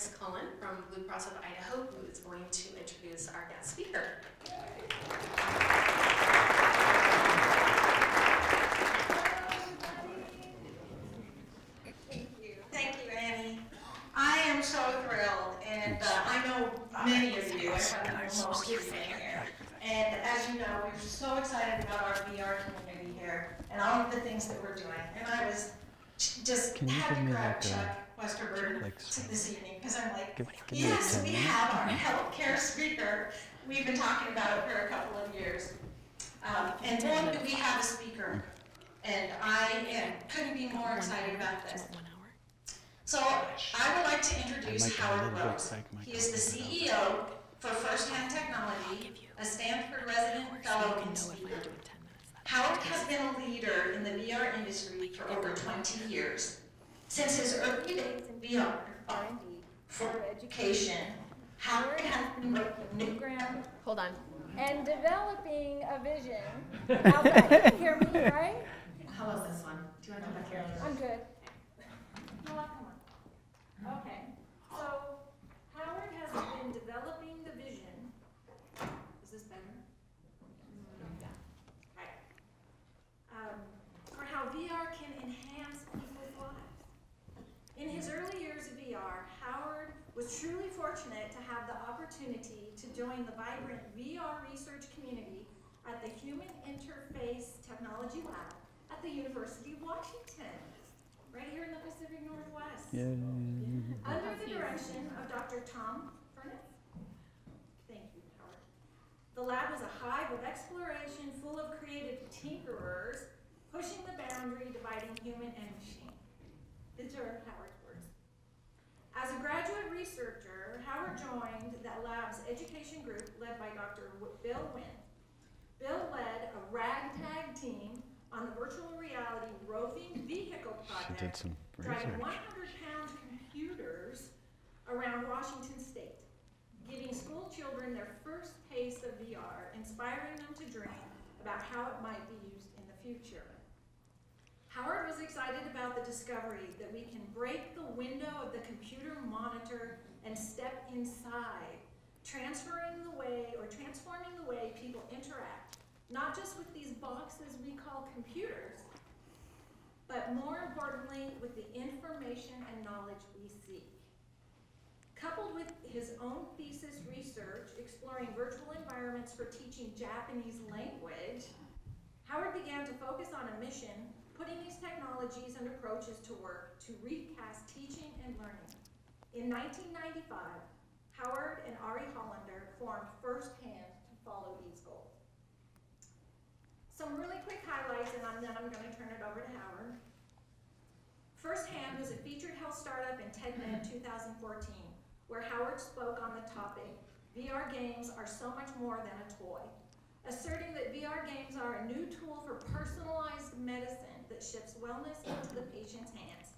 Chris Cullen from Blue Cross of Idaho, who is going to introduce our guest speaker. Thank you, Annie. I am so thrilled, and I know many of you, I have most of you here. And as you know, we're so excited about our VR community here and all of the things that we're doing. And I was just happy to grab Chuck Westerberg to this evening, because I'm like, yes, we have our healthcare speaker. We've been talking about it for a couple of years. And then we have a speaker. And I couldn't be more excited about this. So I would like to introduce Howard Lowe. He is the CEO for Firsthand Technology, a Stanford resident fellow and speaker. Howard has been a leader in the VR industry for over 20 years. Since his early days in VR R&D for education, Howard has been working on and developing a vision. Outside. You can hear me, right? How about this one? Do you want to come back here? I'm good. No, come on. Okay. So Howard has been developing the vision. Is this better? Yeah. Right. For how VR can enhance people's lives. In his early years of VR, Howard was truly fortunate to have the opportunity to join the vibrant VR research community at the Human Interface Technology Lab at the University of Washington, right here in the Pacific Northwest. Yeah. Under the direction of Dr. Tom Furness. Thank you, Howard. The lab was a hive of exploration full of creative tinkerers, pushing the boundary, dividing human and machine. These are Howard's words. As a graduate researcher, Howard joined that lab's education group led by Dr. Bill Wynn. Bill led a ragtag team on the Virtual Reality Roving Vehicle project, driving 100-pound computers around Washington State, giving school children their first taste of VR, inspiring them to dream about how it might be used in the future. Howard was excited about the discovery that we can break the window of the computer monitor and step inside, transforming the way people interact, not just with these boxes we call computers, but more importantly, with the information and knowledge we seek. Coupled with his own thesis research exploring virtual environments for teaching Japanese language, Howard began to focus on a mission, putting these technologies and approaches to work to recast teaching and learning. In 1995, Howard and Ari Hollander formed Firsthand to follow these goals. Some really quick highlights, and then I'm going to turn it over to Howard. Firsthand was a featured health startup in TEDMED 2014, where Howard spoke on the topic, VR games are so much more than a toy, asserting that VR games are a new tool for personalized medicine that shifts wellness into the patient's hands.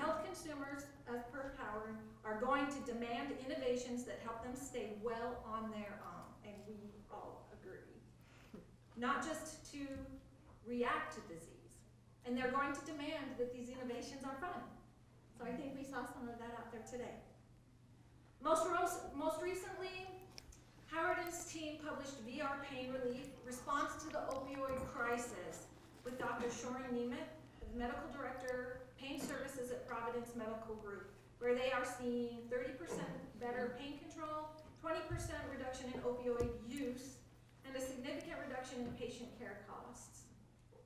Health consumers, as per Howard, are going to demand innovations that help them stay well on their own, and we all agree. Not just to react to disease. And they're going to demand that these innovations are fun. So I think we saw some of that out there today. Most recently, Howard and his team published VR Pain Relief, Response to the Opioid Crisis with Dr. Shoren, the Medical Director, Pain Services at Providence Medical Group, where they are seeing 30% better pain control, 20% reduction in opioid use, and a significant reduction in patient care costs.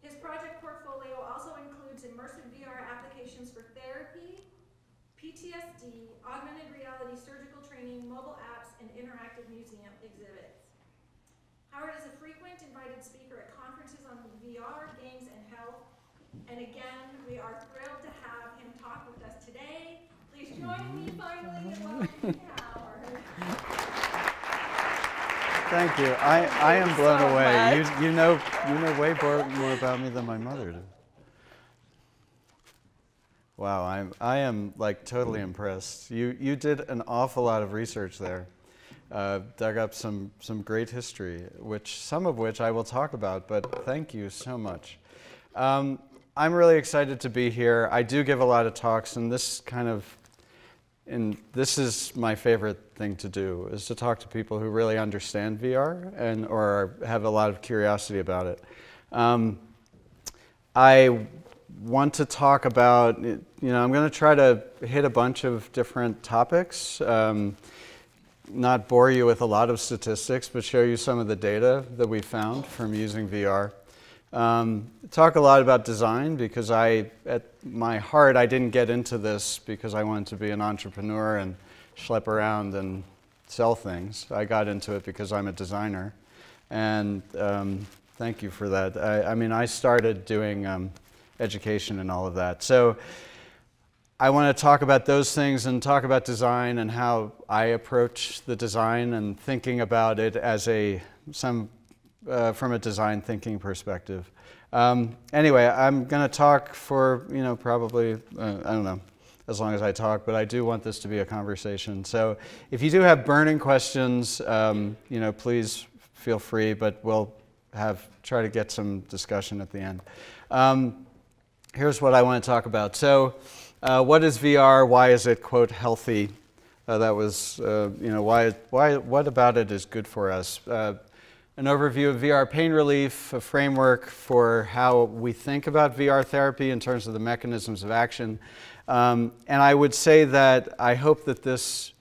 His project portfolio also includes immersive VR applications for therapy, PTSD, augmented reality, surgical training, mobile apps, and interactive museum exhibits. Howard is a frequent invited speaker at conferences on VR, games, and health. And again, we are thrilled to have him talk with us today. Please join me finally in welcoming Howard. Thank you. I am blown away. You know way more about me than my mother did. Wow, I am like totally impressed. You did an awful lot of research there. Dug up some great history, some of which I will talk about. But thank you so much. I'm really excited to be here. I do give a lot of talks, and this kind of And this is my favorite thing to do, is to talk to people who really understand VR and or have a lot of curiosity about it. I want to talk about, you know, I'm going to try to hit a bunch of different topics, not bore you with a lot of statistics, but show you some of the data that we found from using VR. Talk a lot about design, because at my heart, I didn't get into this because I wanted to be an entrepreneur and schlep around and sell things. I got into it because I'm a designer. And thank you for that. I mean, I started doing education and all of that. So I want to talk about those things and talk about design and how I approach the design and thinking about it as from a design thinking perspective. Anyway, I'm going to talk for, you know, probably, I don't know, as long as I talk, but I do want this to be a conversation. So if you do have burning questions, you know, please feel free, but we'll try to get some discussion at the end. Here's what I want to talk about. So what is VR? Why is it, quote, healthy? That was, you know, what about it is good for us? An overview of VR pain relief, a framework for how we think about VR therapy in terms of the mechanisms of action. And I would say that I hope that this,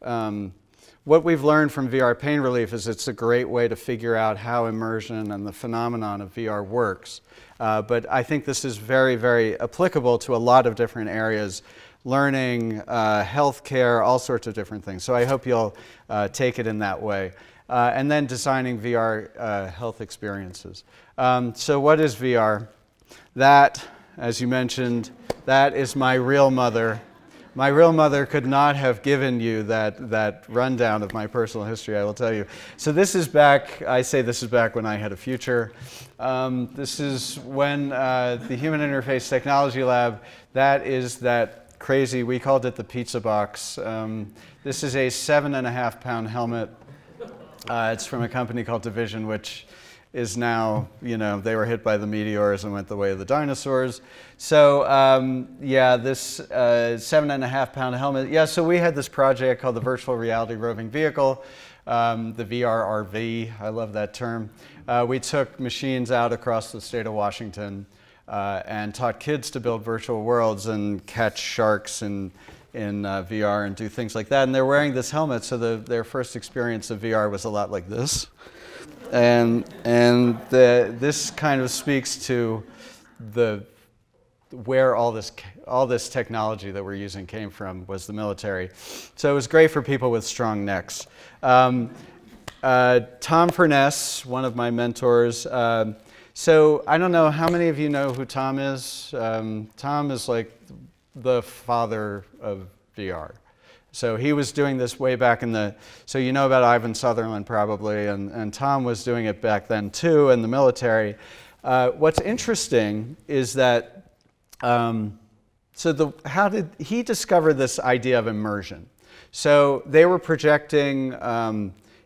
what we've learned from VR pain relief is it's a great way to figure out how immersion and the phenomenon of VR works. But I think this is very, very applicable to a lot of different areas. Learning, healthcare, all sorts of different things. So I hope you'll take it in that way. And then designing VR health experiences. So what is VR? That, as you mentioned, that is my real mother. My real mother could not have given you that rundown of my personal history, I will tell you. So this is back, I say this is back when I had a future. This is when the Human Interface Technology Lab, that is that crazy, we called it the pizza box. This is a 7.5-pound helmet. It's from a company called Division, which is now, you know, they were hit by the meteors and went the way of the dinosaurs. So, yeah, this 7.5-pound helmet. Yeah, so we had this project called the Virtual Reality Roving Vehicle, the VRRV. I love that term. We took machines out across the state of Washington and taught kids to build virtual worlds and catch sharks and in VR and do things like that, and they're wearing this helmet, so their first experience of VR was a lot like this, and this kind of speaks to where all this technology that we're using came from, was the military. So it was great for people with strong necks. Tom Furness, one of my mentors. So I don't know how many of you know who Tom is. Tom is like the father of VR. So he was doing this way back in the, so you know about Ivan Sutherland probably, and Tom was doing it back then too in the military. What's interesting is that, how did he discover this idea of immersion? So they were projecting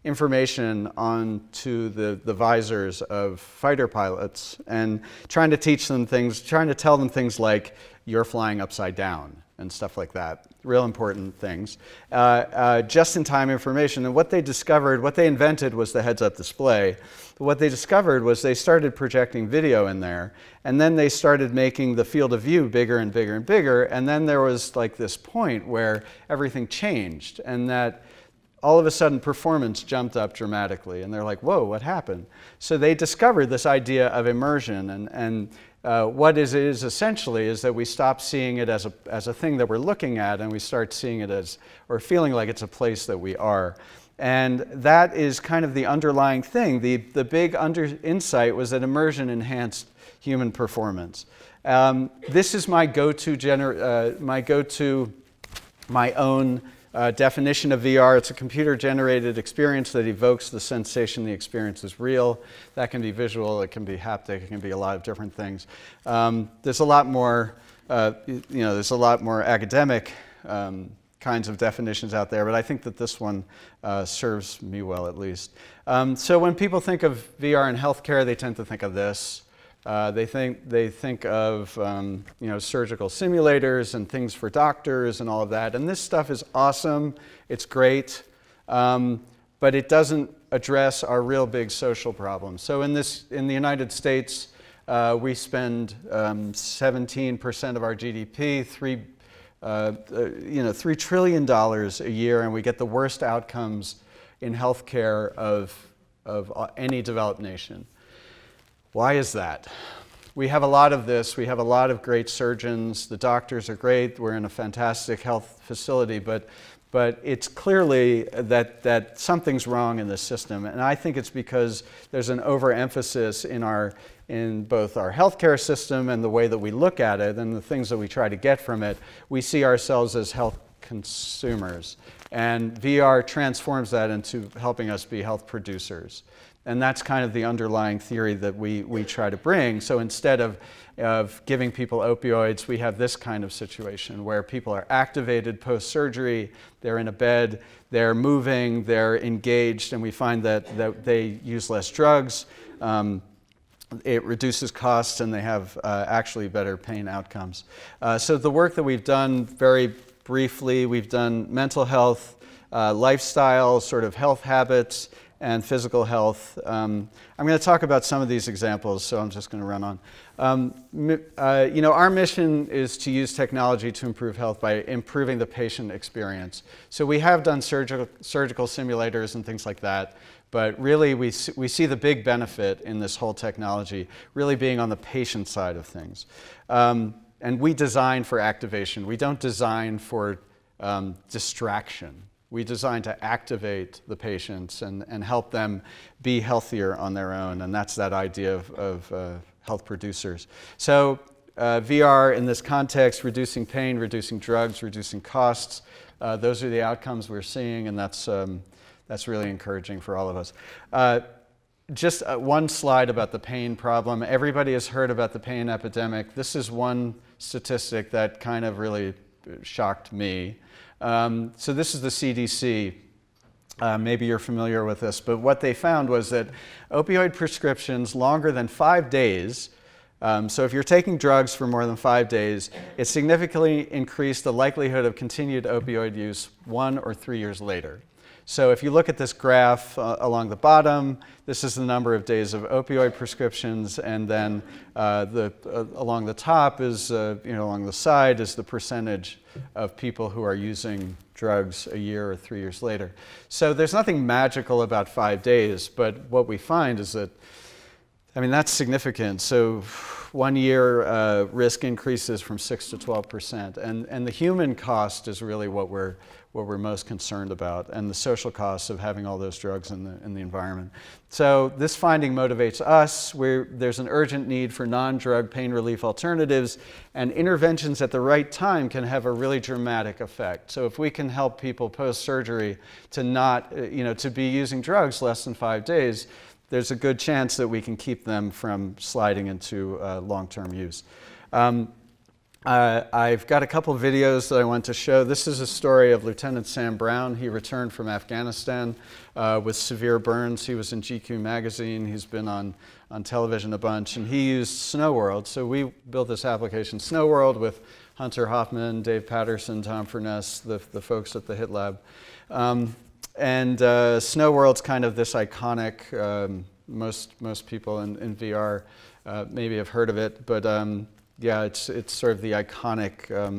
information onto the visors of fighter pilots and trying to teach them things, trying to tell them things like, you're flying upside down and stuff like that, real important things. Just-in-time information, and what they discovered, what they invented was the heads-up display. But what they discovered was they started projecting video in there, and then they started making the field of view bigger and bigger and bigger, and then there was like this point where everything changed, and that all of a sudden performance jumped up dramatically, and they're like, whoa, what happened? So they discovered this idea of immersion, and what it is essentially is that we stop seeing it as a thing that we're looking at, and we start seeing it as, or feeling like it's a place that we are. And that is kind of the underlying thing. The big insight was that immersion enhanced human performance. This is my go-to, my own definition of VR. It's a computer-generated experience that evokes the sensation the experience is real. That can be visual, it can be haptic, it can be a lot of different things. There's a lot more, you know, there's a lot more academic kinds of definitions out there, but I think that this one serves me well at least. So when people think of VR in healthcare, they tend to think of this. They think of surgical simulators and things for doctors and all of that. And this stuff is awesome. It's great. But it doesn't address our real big social problems. So in the United States, we spend 17% of our GDP, $3 trillion a year, and we get the worst outcomes in healthcare of any developed nation. Why is that? We have a lot of this. We have a lot of great surgeons. The doctors are great. We're in a fantastic health facility, but it's clearly that something's wrong in the system. And I think it's because there's an overemphasis in both our healthcare system and the way that we look at it and the things that we try to get from it. We see ourselves as health consumers. And VR transforms that into helping us be health producers. And that's kind of the underlying theory that we try to bring. So instead of giving people opioids, we have this kind of situation where people are activated post-surgery, they're in a bed, they're moving, they're engaged, and we find that they use less drugs, it reduces costs, and they have actually better pain outcomes. So the work that we've done, very briefly, we've done mental health, lifestyle, sort of health habits, and physical health. I'm going to talk about some of these examples, so I'm just going to run on. Our mission is to use technology to improve health by improving the patient experience. So we have done surgical simulators and things like that, but really we see the big benefit in this whole technology really being on the patient side of things. And we design for activation. We don't design for distraction. We design to activate the patients and help them be healthier on their own. And that's that idea of health producers. So VR in this context, reducing pain, reducing drugs, reducing costs. Those are the outcomes we're seeing. And that's really encouraging for all of us. Just one slide about the pain problem. Everybody has heard about the pain epidemic. This is one statistic that kind of really shocked me. So this is the CDC. Maybe you're familiar with this, but what they found was that opioid prescriptions longer than 5 days, so if you're taking drugs for more than 5 days, it significantly increased the likelihood of continued opioid use 1 or 3 years later. So if you look at this graph along the bottom, this is the number of days of opioid prescriptions, and then along the top is, along the side is the percentage of people who are using drugs a year or 3 years later. So there's nothing magical about 5 days, but what we find is that, I mean, that's significant. So 1 year risk increases from 6 to 12%, and the human cost is really what we're most concerned about, and the social costs of having all those drugs in the environment. So this finding motivates us. There's an urgent need for non-drug pain relief alternatives, and interventions at the right time can have a really dramatic effect. So if we can help people post-surgery to not, to be using drugs less than 5 days, there's a good chance that we can keep them from sliding into long-term use. I've got a couple videos that I want to show. This is a story of Lieutenant Sam Brown. He returned from Afghanistan with severe burns. He was in GQ magazine. He's been on television a bunch. And he used Snow World. So we built this application, Snow World, with Hunter Hoffman, Dave Patterson, Tom Furness, the folks at the HIT Lab. And Snow World's kind of this iconic, most people in VR maybe have heard of it, but yeah, it's sort of the iconic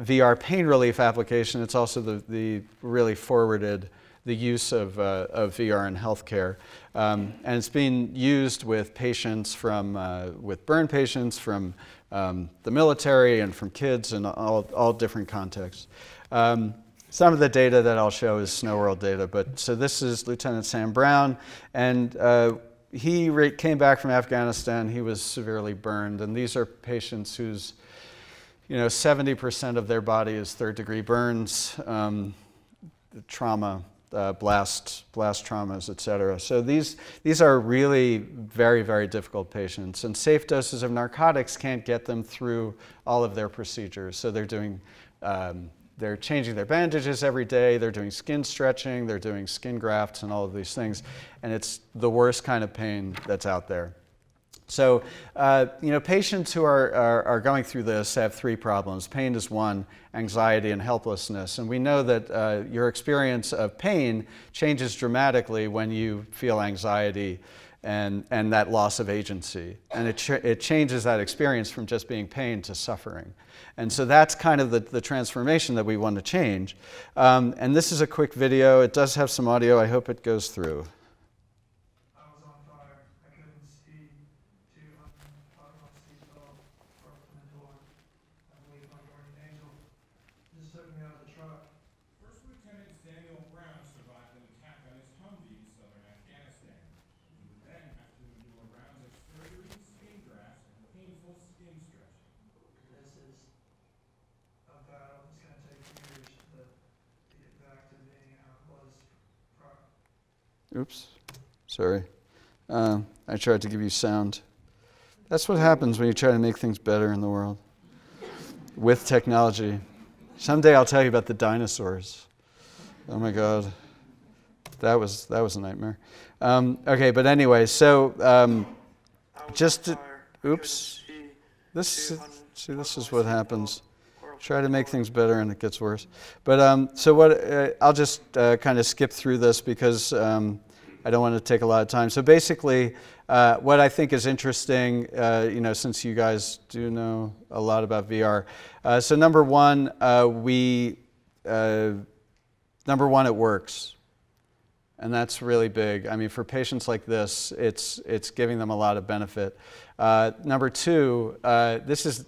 VR pain relief application. It's also the really forwarded the use of VR in healthcare, and it's being used with patients with burn patients from the military and from kids in all different contexts. Some of the data that I'll show is Snow World data, but so this is Lieutenant Sam Brown, and he came back from Afghanistan. He was severely burned, and these are patients whose, 70% of their body is third-degree burns, trauma, blast traumas, et cetera. So these are really very, very difficult patients, and safe doses of narcotics can't get them through all of their procedures. So they're changing their bandages every day, they're doing skin stretching, they're doing skin grafts and all of these things, and it's the worst kind of pain that's out there. So, you know, patients who are going through this have three problems. Pain is one, anxiety, and helplessness. And we know that your experience of pain changes dramatically when you feel anxiety and that loss of agency. And it changes that experience from just being pain to suffering. And so that's kind of the transformation that we want to change. And this is a quick video. It does have some audio. I hope it goes through. Oops, sorry. I tried to give you sound. That's what happens when you try to make things better in the world with technology. Someday I'll tell you about the dinosaurs. Oh my God, that was a nightmare. Okay, but anyway, so just to, oops. This is what happens. Try to make things better and it gets worse. But so what? I'll just kind of skip through this because I don't want to take a lot of time. So basically, what I think is interesting, you know, since you guys do know a lot about VR. So number one, number one, it works. And that's really big. I mean, for patients like this, it's giving them a lot of benefit. Number two, this is,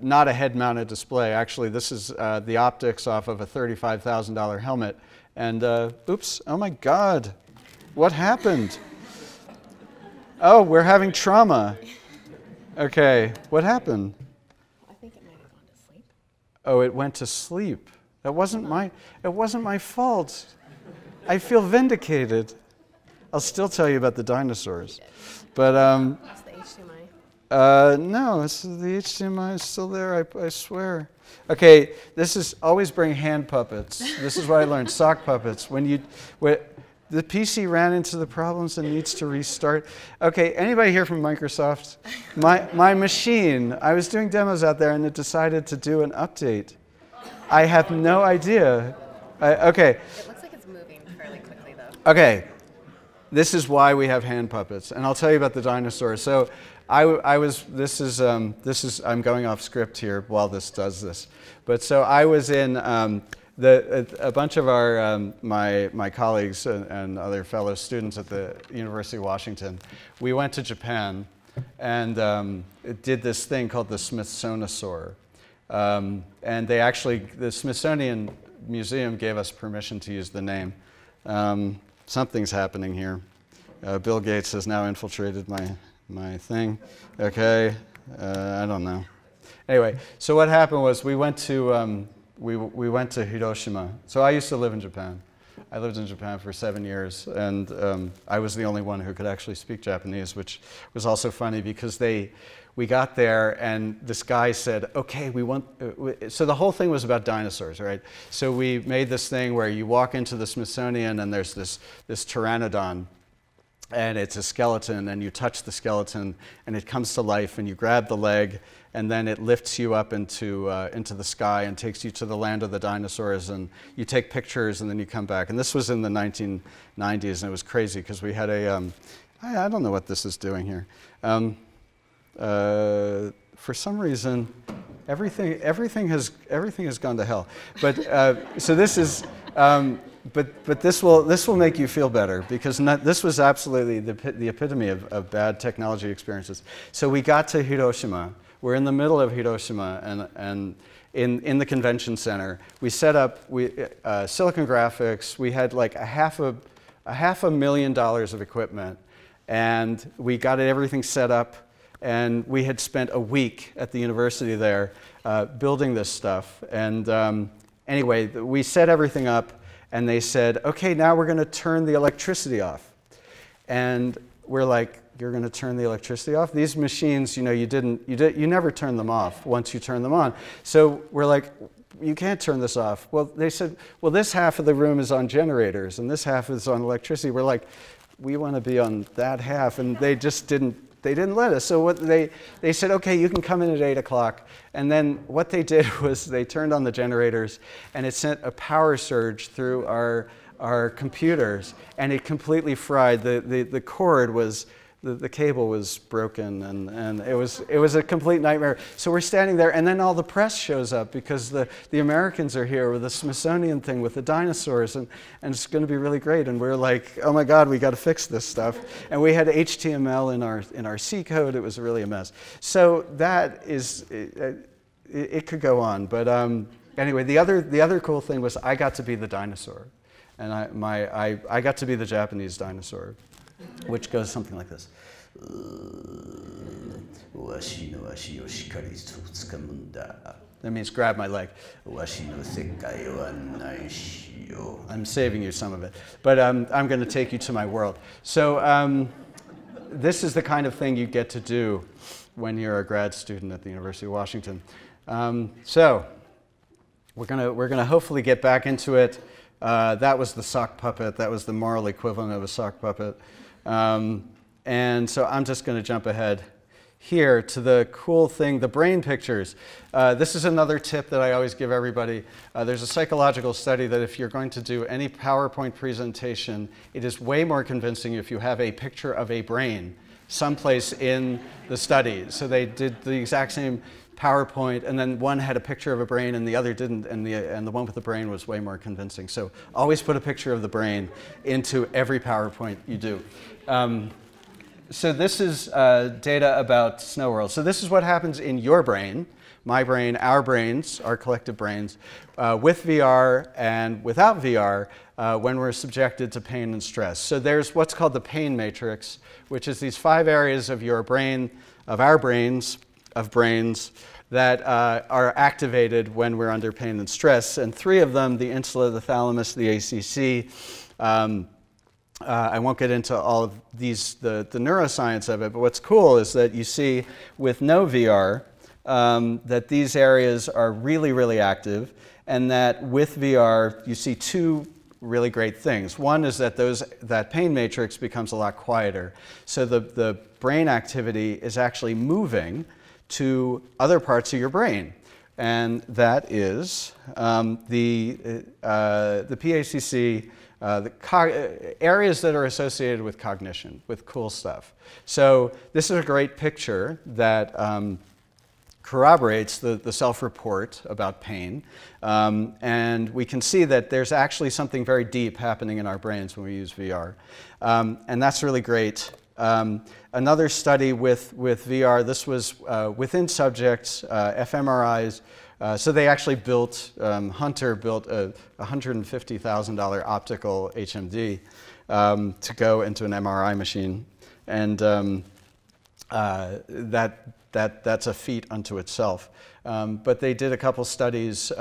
not a head-mounted display. Actually, this is the optics off of a $35,000 helmet. And oops, oh my God, what happened? Oh, we're having trauma. Okay, what happened? I think it might have gone to sleep. Oh, it went to sleep. It wasn't my fault. I feel vindicated. I'll still tell you about the dinosaurs. But no, it's the HDMI is still there, I swear. Okay, this is always bring hand puppets. This is what I learned, sock puppets. When the PC ran into the problems and needs to restart. Okay, anybody here from Microsoft? My machine, I was doing demos out there and it decided to do an update. I have no idea. Okay. It looks like it's moving fairly quickly though. Okay, this is why we have hand puppets. And I'll tell you about the dinosaurs. So, I'm going off script here while this does this. But so I was in, a bunch of our, my colleagues and other fellow students at the University of Washington, we went to Japan and did this thing called the Smithsonianosaur. And they actually, the Smithsonian Museum gave us permission to use the name. Something's happening here. Bill Gates has now infiltrated my thing, okay, I don't know. Anyway, so what happened was we went to we went to Hiroshima. So I used to live in Japan. I lived in Japan for 7 years, and I was the only one who could actually speak Japanese, which was also funny because we got there and this guy said, okay, we want, so the whole thing was about dinosaurs, right? So we made this thing where you walk into the Smithsonian and there's this pteranodon. And it's a skeleton, and you touch the skeleton, and it comes to life, and you grab the leg, and then it lifts you up into the sky and takes you to the land of the dinosaurs, and you take pictures, and then you come back. And this was in the 1990s, and it was crazy, because we had a, I don't know what this is doing here. For some reason, everything has gone to hell. But, so this is, But this will make you feel better because this was absolutely the epitome of bad technology experiences. So we got to Hiroshima. We're in the middle of Hiroshima and in the convention center. We set up Silicon Graphics. We had like a half a million dollars of equipment, and we got everything set up. And we had spent a week at the university there building this stuff. And anyway, we set everything up. And they said, okay, now we're going to turn the electricity off. And we're like, you're going to turn the electricity off? These machines, you know, you never turn them off once you turn them on. So we're like, you can't turn this off. Well, they said, well, this half of the room is on generators and this half is on electricity. We're like, we want to be on that half. And they just didn't They didn't let us. So what they said, okay, you can come in at 8 o'clock. And then what they did was they turned on the generators and it sent a power surge through our computers and it completely fried. The cord was, the cable was broken, and it was a complete nightmare. So we're standing there, and then all the press shows up because the Americans are here with the Smithsonian thing with the dinosaurs, and it's going to be really great. And we're like, oh my God, we got to fix this stuff. And we had HTML in our C code. It was really a mess. So that is it could go on, but anyway, the other cool thing was I got to be the dinosaur, and I got to be the Japanese dinosaur, which goes something like this. That means grab my leg. I'm saving you some of it, but I'm going to take you to my world. So this is the kind of thing you get to do when you're a grad student at the University of Washington. So we're gonna hopefully get back into it. That was the sock puppet. That was the moral equivalent of a sock puppet. And so I'm just going to jump ahead here to the cool thing, the brain pictures. This is another tip that I always give everybody. There's a psychological study that if you're going to do any PowerPoint presentation, it is way more convincing if you have a picture of a brain someplace in the study. So they did the exact same PowerPoint, and then one had a picture of a brain and the other didn't, and the one with the brain was way more convincing. So always put a picture of the brain into every PowerPoint you do. So this is data about Snow World. So this is what happens in your brain, my brain, our brains, our collective brains, with VR and without VR when we're subjected to pain and stress. So there's what's called the pain matrix, which is these 5 areas of your brain, of our brains, of brains that are activated when we're under pain and stress. And 3 of them, the insula, the thalamus, the ACC. I won't get into all of these, the neuroscience of it, but what's cool is that you see with no VR that these areas are really, really active, and that with VR you see 2 really great things. One is that that pain matrix becomes a lot quieter. So the brain activity is actually moving to other parts of your brain, and that is the PACC, the areas that are associated with cognition, with cool stuff. So this is a great picture that corroborates the self-report about pain, and we can see that there's actually something very deep happening in our brains when we use VR, and that's really great. Another study with VR, this was within subjects, fMRIs, so they actually built, Hunter built a $150,000 optical HMD to go into an MRI machine, and that's a feat unto itself. But they did a couple studies.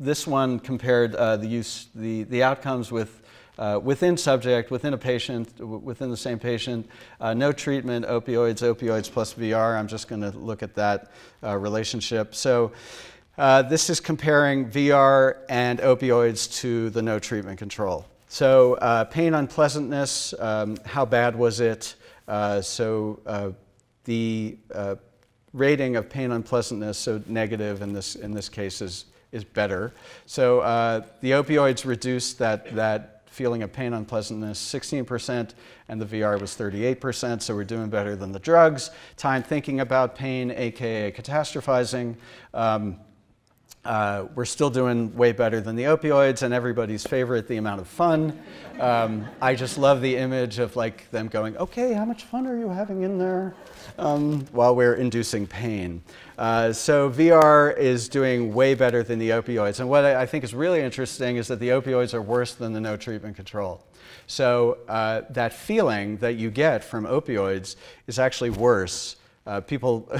This one compared the outcomes with within subject, within a patient, within the same patient, no treatment, opioids plus VR. I'm just going to look at that relationship. So this is comparing VR and opioids to the no treatment control. So pain unpleasantness, how bad was it? The rating of pain unpleasantness, so negative in this case is better. So the opioids reduced that feeling of pain unpleasantness 16%, and the VR was 38%, so we're doing better than the drugs. Time thinking about pain, aka catastrophizing, we're still doing way better than the opioids, and everybody's favorite, the amount of fun. I just love the image of like them going, okay, how much fun are you having in there? While we're inducing pain. So VR is doing way better than the opioids. And what I think is really interesting is that the opioids are worse than the no treatment control. So that feeling that you get from opioids is actually worse. People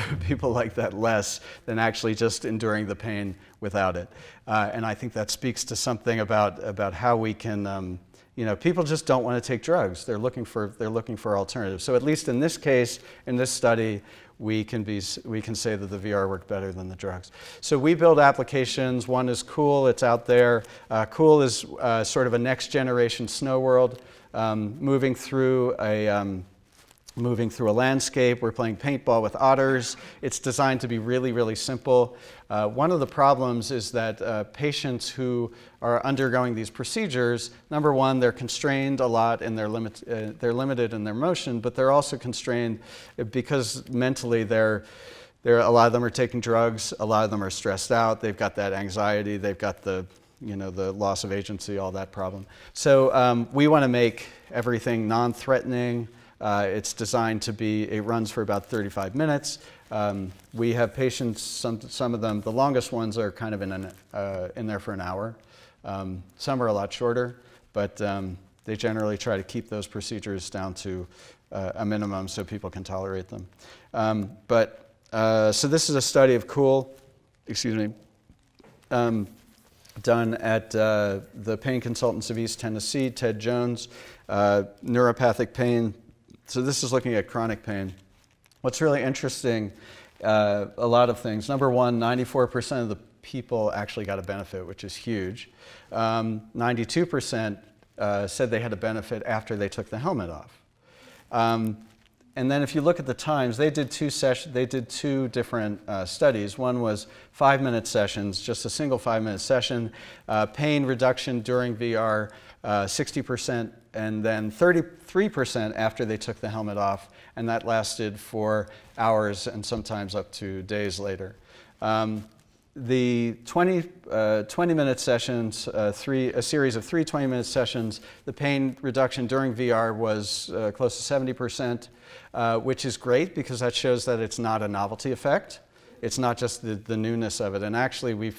like that less than actually just enduring the pain without it. And I think that speaks to something about how we can, you know, people just don't want to take drugs. They're looking for alternatives. So at least in this case, in this study, we can say that the VR worked better than the drugs. So we build applications. One is COOL. It's out there. COOL is sort of a next generation Snow World, moving through moving through a landscape. We're playing paintball with otters. It's designed to be really, really simple. One of the problems is that patients who are undergoing these procedures, number one, they're constrained a lot and they're limited in their motion, but they're also constrained because mentally a lot of them are taking drugs, a lot of them are stressed out, they've got that anxiety, they've got the, the loss of agency, all that problem. So we want to make everything non-threatening. It's designed to be, it runs for about 35 minutes. We have patients, some of them, the longest ones are kind of in there for an hour. Some are a lot shorter, but they generally try to keep those procedures down to a minimum so people can tolerate them. So this is a study of COOL, excuse me, done at the Pain Consultants of East Tennessee, Ted Jones, neuropathic pain. So this is looking at chronic pain. What's really interesting, a lot of things. Number one, 94% of the people actually got a benefit, which is huge. 92% said they had a benefit after they took the helmet off. And then if you look at the times, they did two different studies. One was 5-minute sessions, just a single 5-minute session, pain reduction during VR, 60%, and then 33% after they took the helmet off, and that lasted for hours and sometimes up to days later. The 20-minute sessions, a series of three 20-minute sessions, the pain reduction during VR was close to 70%, which is great because that shows that it's not a novelty effect. It's not just the newness of it. And actually,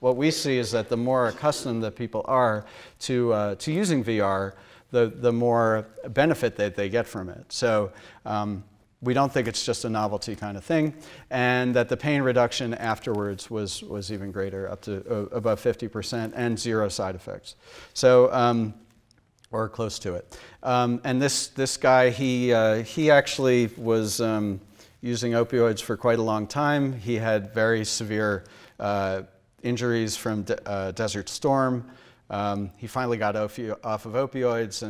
what we see is that the more accustomed that people are to using VR, the more benefit that they get from it. So we don't think it's just a novelty kind of thing, and that the pain reduction afterwards was even greater, up to above 50%, and zero side effects. So, or close to it. And this guy, he actually was using opioids for quite a long time. He had very severe injuries from Desert Storm. He finally got off of opioids,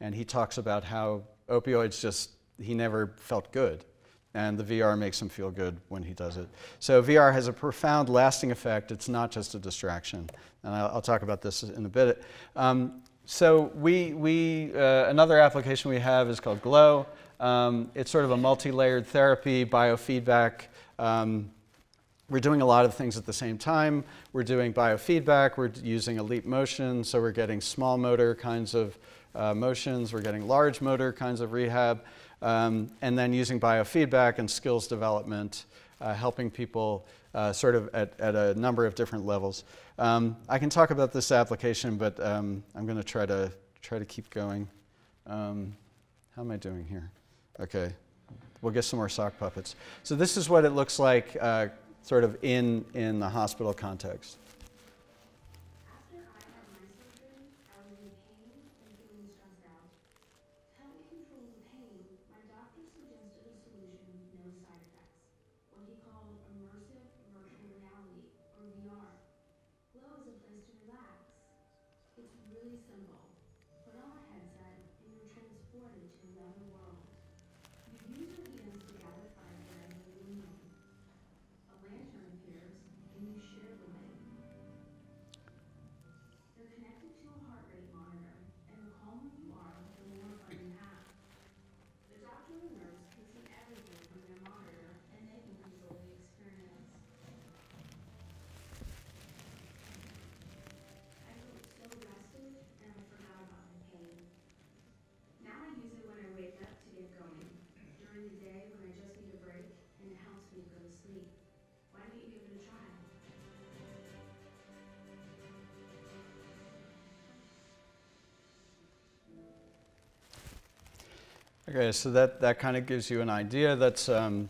and he talks about how opioids just, he never felt good, and the VR makes him feel good when he does it. So VR has a profound lasting effect. It's not just a distraction, and I'll talk about this in a bit. So another application we have is called Glow. It's sort of a multi-layered therapy, biofeedback. We're doing a lot of things at the same time. We're doing biofeedback, we're using elite motion, so we're getting small motor kinds of motions, we're getting large motor kinds of rehab, and then using biofeedback and skills development, helping people sort of at a number of different levels. I can talk about this application, but I'm going to try to keep going. How am I doing here? Okay, we'll get some more sock puppets. So this is what it looks like sort of in the hospital context. Okay, so that kind of gives you an idea. That's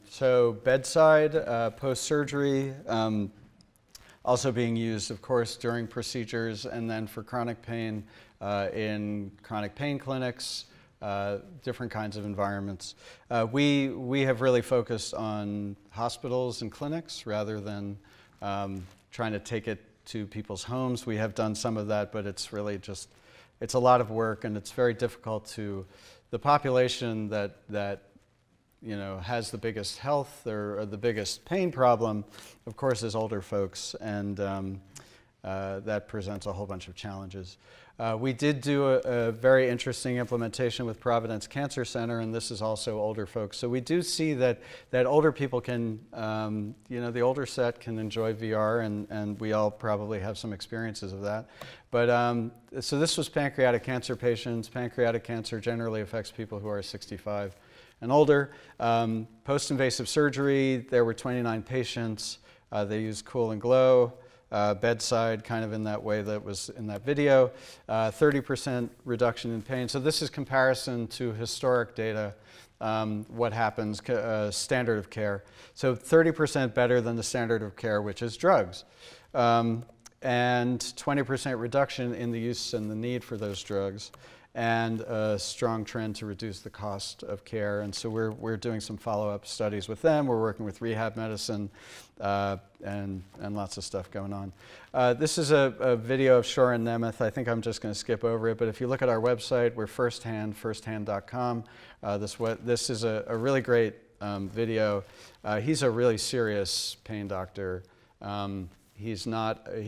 so bedside, post-surgery, also being used, of course, during procedures, and then for chronic pain in chronic pain clinics, different kinds of environments. We have really focused on hospitals and clinics rather than trying to take it to people's homes. We have done some of that, but it's really just, it's a lot of work, and it's very difficult to. The population that you know, has the biggest health or the biggest pain problem, of course, is older folks, and that presents a whole bunch of challenges. We did do a very interesting implementation with Providence Cancer Center, and this is also older folks. So we do see that older people can, you know, the older set can enjoy VR, and we all probably have some experiences of that. But so this was pancreatic cancer patients. Pancreatic cancer generally affects people who are 65 and older. Post-invasive surgery, there were 29 patients. They used COOL and Glow. Bedside, kind of in that way that was in that video, 30% reduction in pain. So this is comparison to historic data, what happens, standard of care. So 30% better than the standard of care, which is drugs, and 20% reduction in the use and the need for those drugs, and a strong trend to reduce the cost of care. And so we're doing some follow-up studies with them. We're working with rehab medicine and lots of stuff going on. This is a video of Shoren Nemeth. I think I'm just going to skip over it, but if you look at our website, we're Firsthand, firsthand.com. This is a really great video. He's a really serious pain doctor. He's not a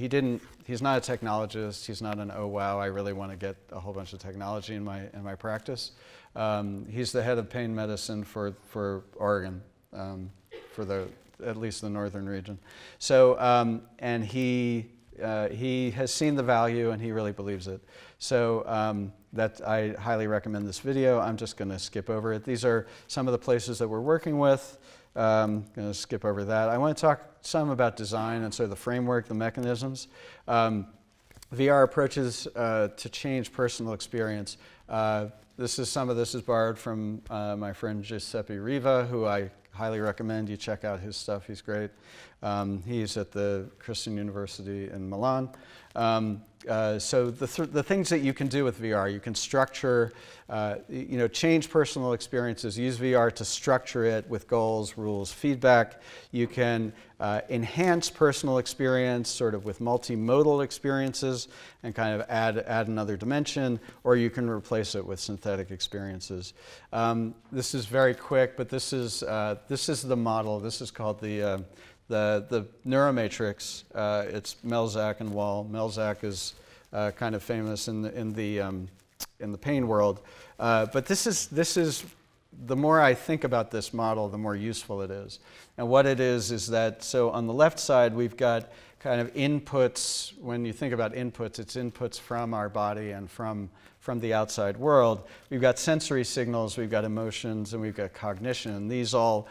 technologist. He's not an, oh wow, I really want to get a whole bunch of technology in my practice. He's the head of pain medicine for Oregon, for the, at least the northern region. So, and he has seen the value and he really believes it. So that I highly recommend this video. I'm just going to skip over it. These are some of the places that we're working with. I'm going to skip over that. I want to talk some about design and so the framework, the mechanisms. VR approaches to change personal experience. Some of this is borrowed from my friend Giuseppe Riva, who I highly recommend you check out his stuff. He's great. He's at the Christian University in Milan. So the things that you can do with VR, you can structure, you know, change personal experiences, use VR to structure it with goals, rules, feedback. You can enhance personal experience sort of with multimodal experiences and kind of add another dimension, or you can replace it with synthetic experiences. This is very quick, but this is the model. This is called the neuromatrix. It's Melzack and Wall. Melzack is kind of famous in the pain world. But this is the more I think about this model, the more useful it is. And what it is that, so on the left side we've got kind of inputs. When you think about inputs, it's inputs from our body and from the outside world. We've got sensory signals, we've got emotions, and we've got cognition. These all.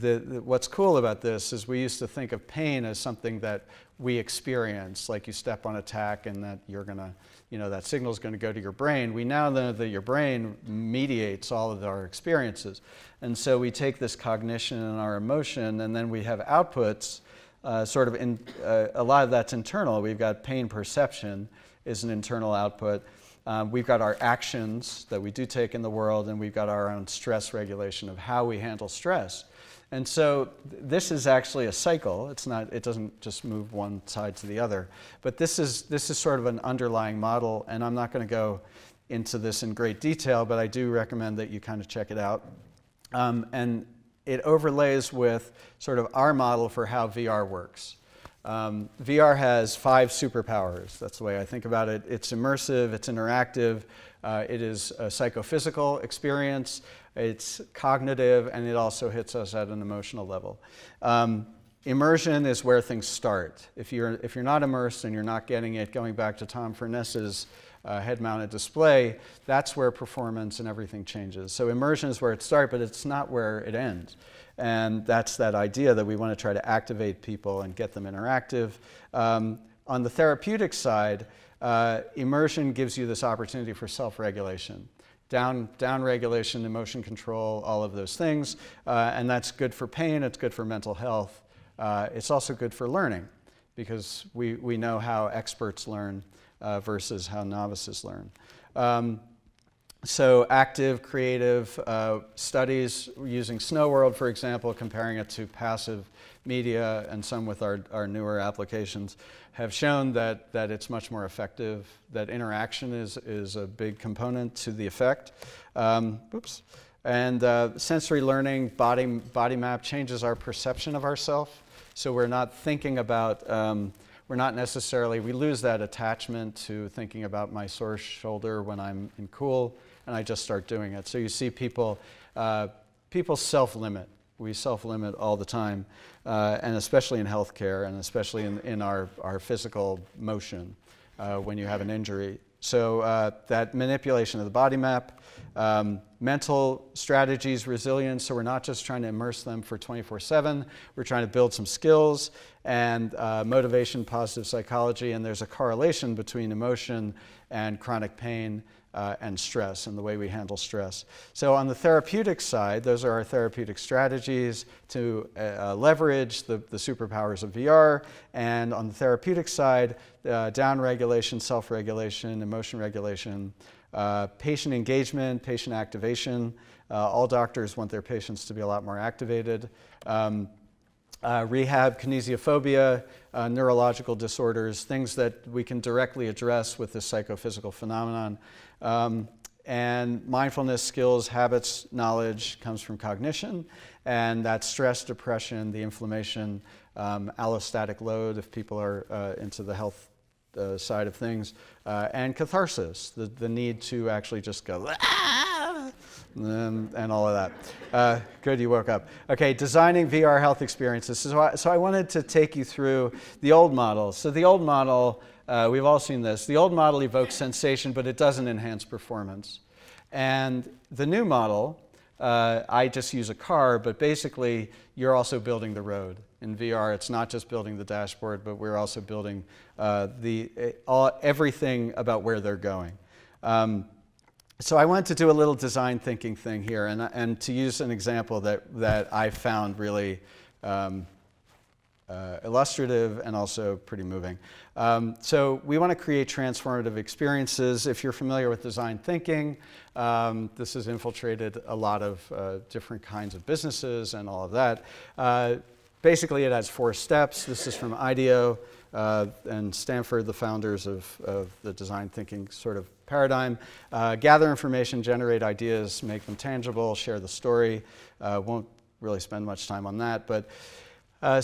What's cool about this is we used to think of pain as something that we experience, like you step on a tack and that you're gonna, you know, that signal's gonna go to your brain. We now know that your brain mediates all of our experiences. And so we take this cognition and our emotion, and then we have outputs, sort of a lot of that's internal. We've got pain perception is an internal output. We've got our actions that we do take in the world, and we've got our own stress regulation of how we handle stress. And so this is actually a cycle. It's not, it doesn't just move one side to the other. But this is sort of an underlying model, and I'm not going to go into this in great detail, but I do recommend that you kind of check it out. And it overlays with sort of our model for how VR works. VR has 5 superpowers. That's the way I think about it. It's immersive, it's interactive, it is a psychophysical experience. It's cognitive, and it also hits us at an emotional level. Immersion is where things start. If you're not immersed and you're not getting it, going back to Tom Furness's head-mounted display, that's where performance and everything changes. So immersion is where it starts, but it's not where it ends. And that's that idea that we want to try to activate people and get them interactive. On the therapeutic side, immersion gives you this opportunity for self-regulation. Down regulation, emotion control, all of those things. And that's good for pain, it's good for mental health. It's also good for learning, because we know how experts learn versus how novices learn. So active, creative studies using Snow World, for example, comparing it to passive media and some with our newer applications, have shown that it's much more effective, that interaction is a big component to the effect. And sensory learning, body map changes our perception of ourselves. So we're not thinking about, we're not necessarily, we lose that attachment to thinking about my sore shoulder when I'm in COOL, and I just start doing it. So you see people, people self-limit. We self-limit all the time, and especially in healthcare, and especially in our physical motion when you have an injury. So that manipulation of the body map, mental strategies, resilience, so we're not just trying to immerse them for 24/7, we're trying to build some skills, and motivation, positive psychology, and there's a correlation between emotion and chronic pain and stress and the way we handle stress. So on the therapeutic side, those are our therapeutic strategies to leverage the superpowers of VR, and on the therapeutic side, down-regulation, self-regulation, emotion regulation, patient engagement, patient activation. All doctors want their patients to be a lot more activated. Rehab, kinesiophobia, neurological disorders, things that we can directly address with this psychophysical phenomenon. And mindfulness skills, habits, knowledge comes from cognition, and that's stress, depression, the inflammation, allostatic load if people are into the health side of things, and catharsis, the need to actually just go, and all of that. Good, you woke up. Okay, designing VR health experiences. So I wanted to take you through the old model. So the old model, we've all seen this. The old model evokes sensation, but it doesn't enhance performance. And the new model, I just use a car, but basically you're also building the road. In VR, it's not just building the dashboard, but we're also building everything about where they're going. So I wanted to do a little design thinking thing here, and to use an example that I found really illustrative and also pretty moving. So we want to create transformative experiences. If you're familiar with design thinking, this has infiltrated a lot of different kinds of businesses and all of that. Basically, it has 4 steps. This is from IDEO and Stanford, the founders of the design thinking sort of paradigm. Gather information, generate ideas, make them tangible, share the story. Won't really spend much time on that. But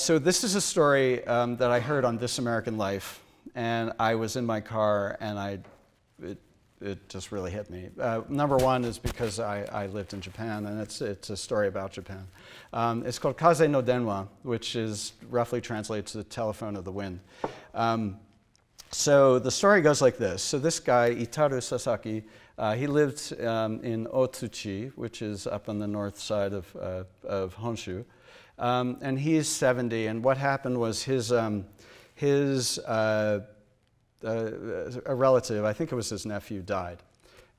so this is a story that I heard on This American Life. And I was in my car, and it just really hit me. Number one is because I lived in Japan, and it's a story about Japan. It's called Kaze no Denwa, which is roughly translates to the telephone of the wind. So the story goes like this. So this guy, Itaru Sasaki, he lived in Otsuchi, which is up on the north side of Honshu. And he's 70, and what happened was a relative, I think it was his nephew, died.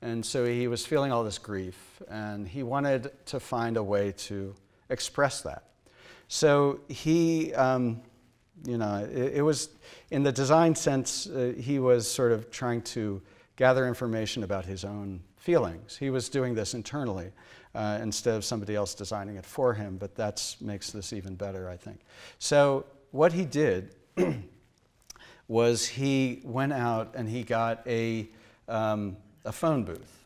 And so he was feeling all this grief, and he wanted to find a way to express that. So he, you know, it was, in the design sense, he was sort of trying to gather information about his own feelings. He was doing this internally instead of somebody else designing it for him, but that makes this even better, I think. So what he did was he went out and he got a phone booth.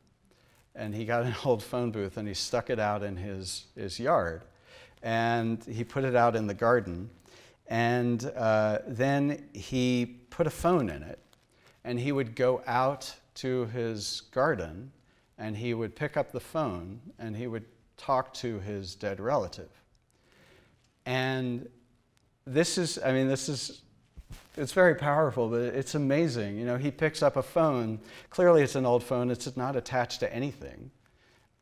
And he got an old phone booth, and he stuck it out in his yard. And he put it out in the garden. And then he put a phone in it, and he would go out to his garden, and he would pick up the phone, and he would talk to his dead relative. And this is, I mean, this is, it's very powerful, but it's amazing. You know, he picks up a phone. Clearly, it's an old phone. It's not attached to anything.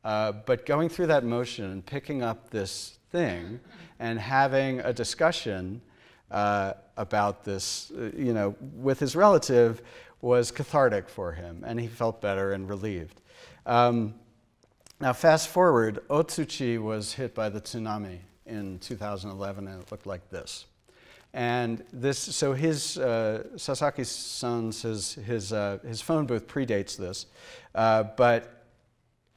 But going through that motion and picking up this thing and having a discussion about this, you know, with his relative was cathartic for him, and he felt better and relieved. Now, fast forward, Otsuchi was hit by the tsunami in 2011, and it looked like this. And this, so his Sasaki's son's, his phone booth predates this, but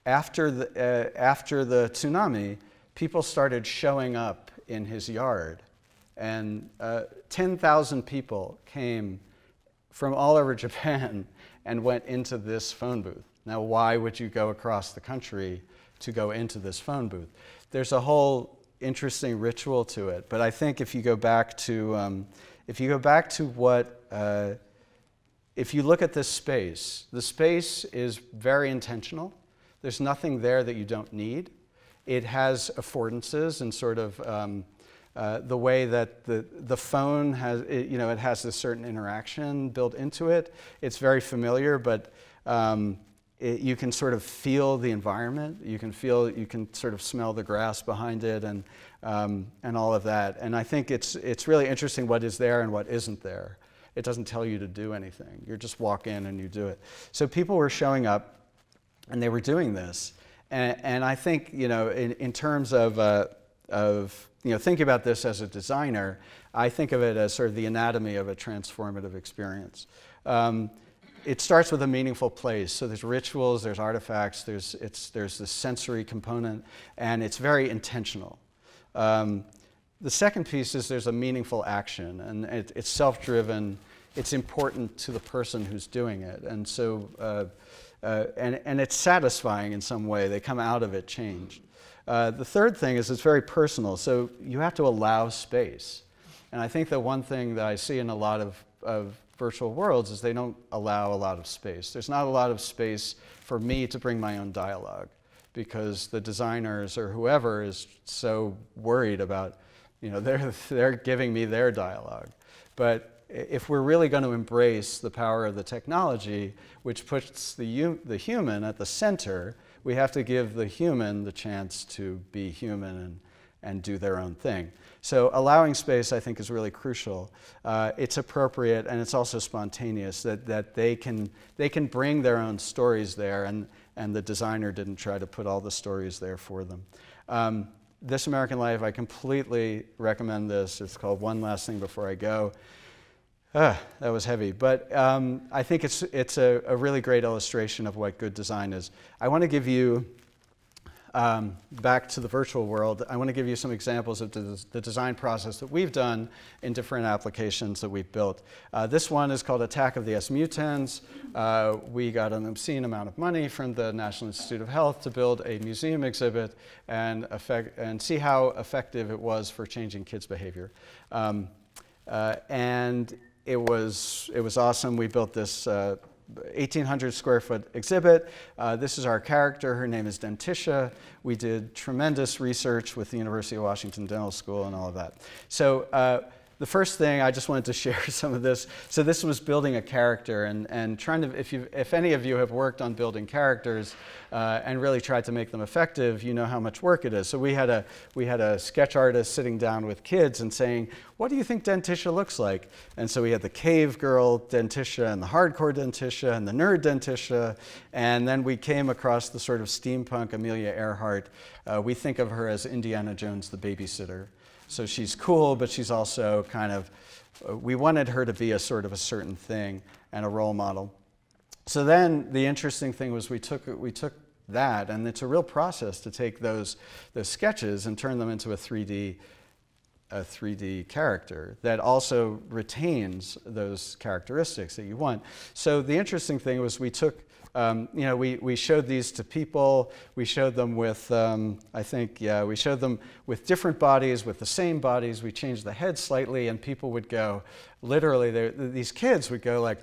after the tsunami, people started showing up in his yard, and 10,000 people came from all over Japan and went into this phone booth. Now, why would you go across the country to go into this phone booth. There's a whole interesting ritual to it, but I think if you go back to if you look at this space, the space is very intentional. There's nothing there that you don't need. It has affordances and sort of the way that the phone has, it has this certain interaction built into it. It's very familiar, but you can sort of feel the environment. You can sort of smell the grass behind it and all of that. And I think it's really interesting what is there and what isn't there. It doesn't tell you to do anything. You just walk in and you do it. So people were showing up and they were doing this. And I think, in terms of thinking about this as a designer, I think of it as sort of the anatomy of a transformative experience. It starts with a meaningful place. So there's rituals, there's artifacts, there's the sensory component, and it's very intentional. The second piece is there's a meaningful action, and it's self-driven. It's important to the person who's doing it, and so and it's satisfying in some way. They come out of it changed. The third thing is it's very personal, so you have to allow space. And I think the one thing that I see in a lot of virtual worlds is they don't allow a lot of space. There's not a lot of space for me to bring my own dialogue, because the designers or whoever is so worried about, they're giving me their dialogue. But if we're really going to embrace the power of the technology, which puts the human at the center, we have to give the human the chance to be human and do their own thing. So allowing space, I think, is really crucial. It's appropriate, and it's also spontaneous, that they can bring their own stories there, and the designer didn't try to put all the stories there for them. This American Life, I completely recommend this. It's called One Last Thing Before I Go. That was heavy, but I think it's a really great illustration of what good design is. I want to give you, back to the virtual world, I want to give you some examples of the design process that we've done in different applications that we've built. This one is called Attack of the S-Mutans. We got an obscene amount of money from the National Institute of Health to build a museum exhibit and see how effective it was for changing kids' behavior. And it was awesome. We built this 1,800 square foot exhibit. This is our character. Her name is Dentisha. We did tremendous research with the University of Washington Dental School and all of that. So the first thing, I just wanted to share some of this. So this was building a character and trying to, if any of you have worked on building characters and really tried to make them effective, you know how much work it is. So we had a sketch artist sitting down with kids and saying, what do you think Dentisha looks like? And so we had the cave girl Dentisha and the hardcore Dentisha and the nerd Dentisha. And then we came across the sort of steampunk Amelia Earhart. We think of her as Indiana Jones, the babysitter. So she's cool, but she's also kind of, we wanted her to be a sort of a certain thing and a role model. So then the interesting thing was we took that, and it's a real process to take those sketches and turn them into a 3D character that also retains those characteristics that you want. So the interesting thing was we took, we showed these to people. We showed them with, we showed them with different bodies, with the same bodies. We changed the head slightly, and people would go, literally, these kids would go like,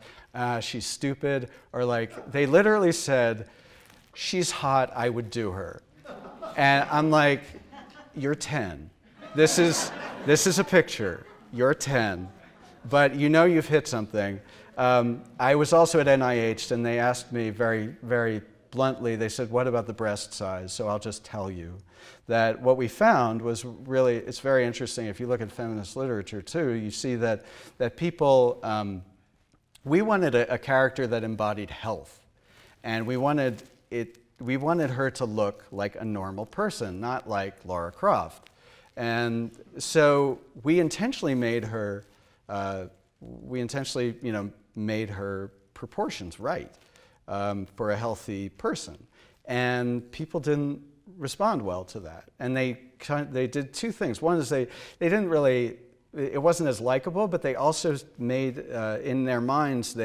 she's stupid, or like, they literally said, she's hot, I would do her. And I'm like, you're 10. This is a picture. You're 10, but you know you've hit something. I was also at NIH, and they asked me very, very bluntly, they said, what about the breast size? So I'll just tell you that what we found was really, it's very interesting. If you look at feminist literature, too, you see that people, we wanted a character that embodied health, and we wanted her to look like a normal person, not like Lara Croft. And so we intentionally made her, made her proportions right for a healthy person, and people didn't respond well to that. And they did two things. One is they didn't really it wasn't as likable, but they also made, in their minds,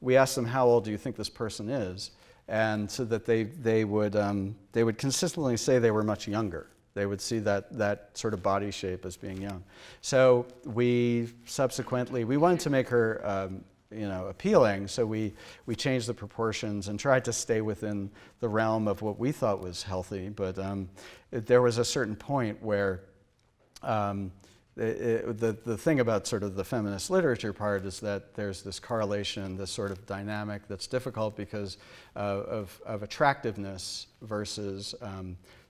we asked them, how old do you think this person is? And so that they would consistently say they were much younger. They would see that sort of body shape as being young. So we subsequently, we wanted to make her you know, appealing, so we changed the proportions and tried to stay within the realm of what we thought was healthy, but there was a certain point where the thing about sort of the feminist literature part is that there's this correlation, this sort of dynamic that's difficult because of attractiveness versus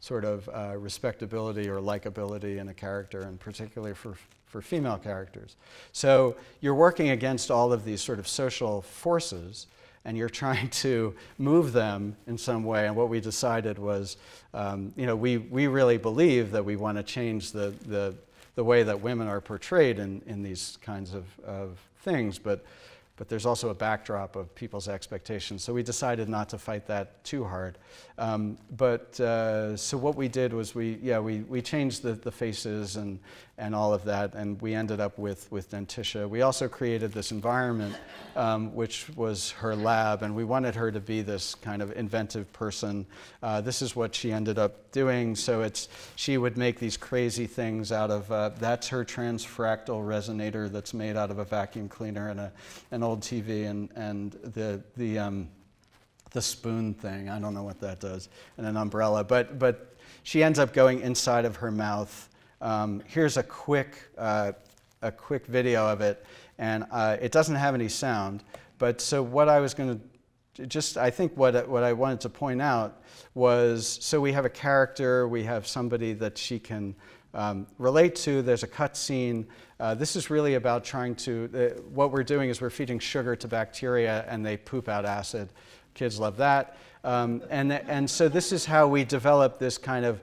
sort of respectability or likability in a character, and particularly for female characters. So you're working against all of these sort of social forces, and you're trying to move them in some way. And what we decided was, you know, we really believe that we want to change the way that women are portrayed in these kinds of things, but there's also a backdrop of people's expectations. So we decided not to fight that too hard. So what we did was we changed the faces and all of that, and we ended up with Dentisha. We also created this environment, which was her lab, and we wanted her to be this kind of inventive person. This is what she ended up doing. So she would make these crazy things out of, that's her transfractal resonator that's made out of a vacuum cleaner and an old TV and the spoon thing. I don't know what that does, and an umbrella. But she ends up going inside of her mouth. Here's a quick video of it, and it doesn't have any sound. But so what I was going to what I wanted to point out was, so we have a character, we have somebody that she can relate to. There's a cut scene. This is really about trying to, what we're doing is we're feeding sugar to bacteria and they poop out acid. Kids love that. And so this is how we develop this kind of,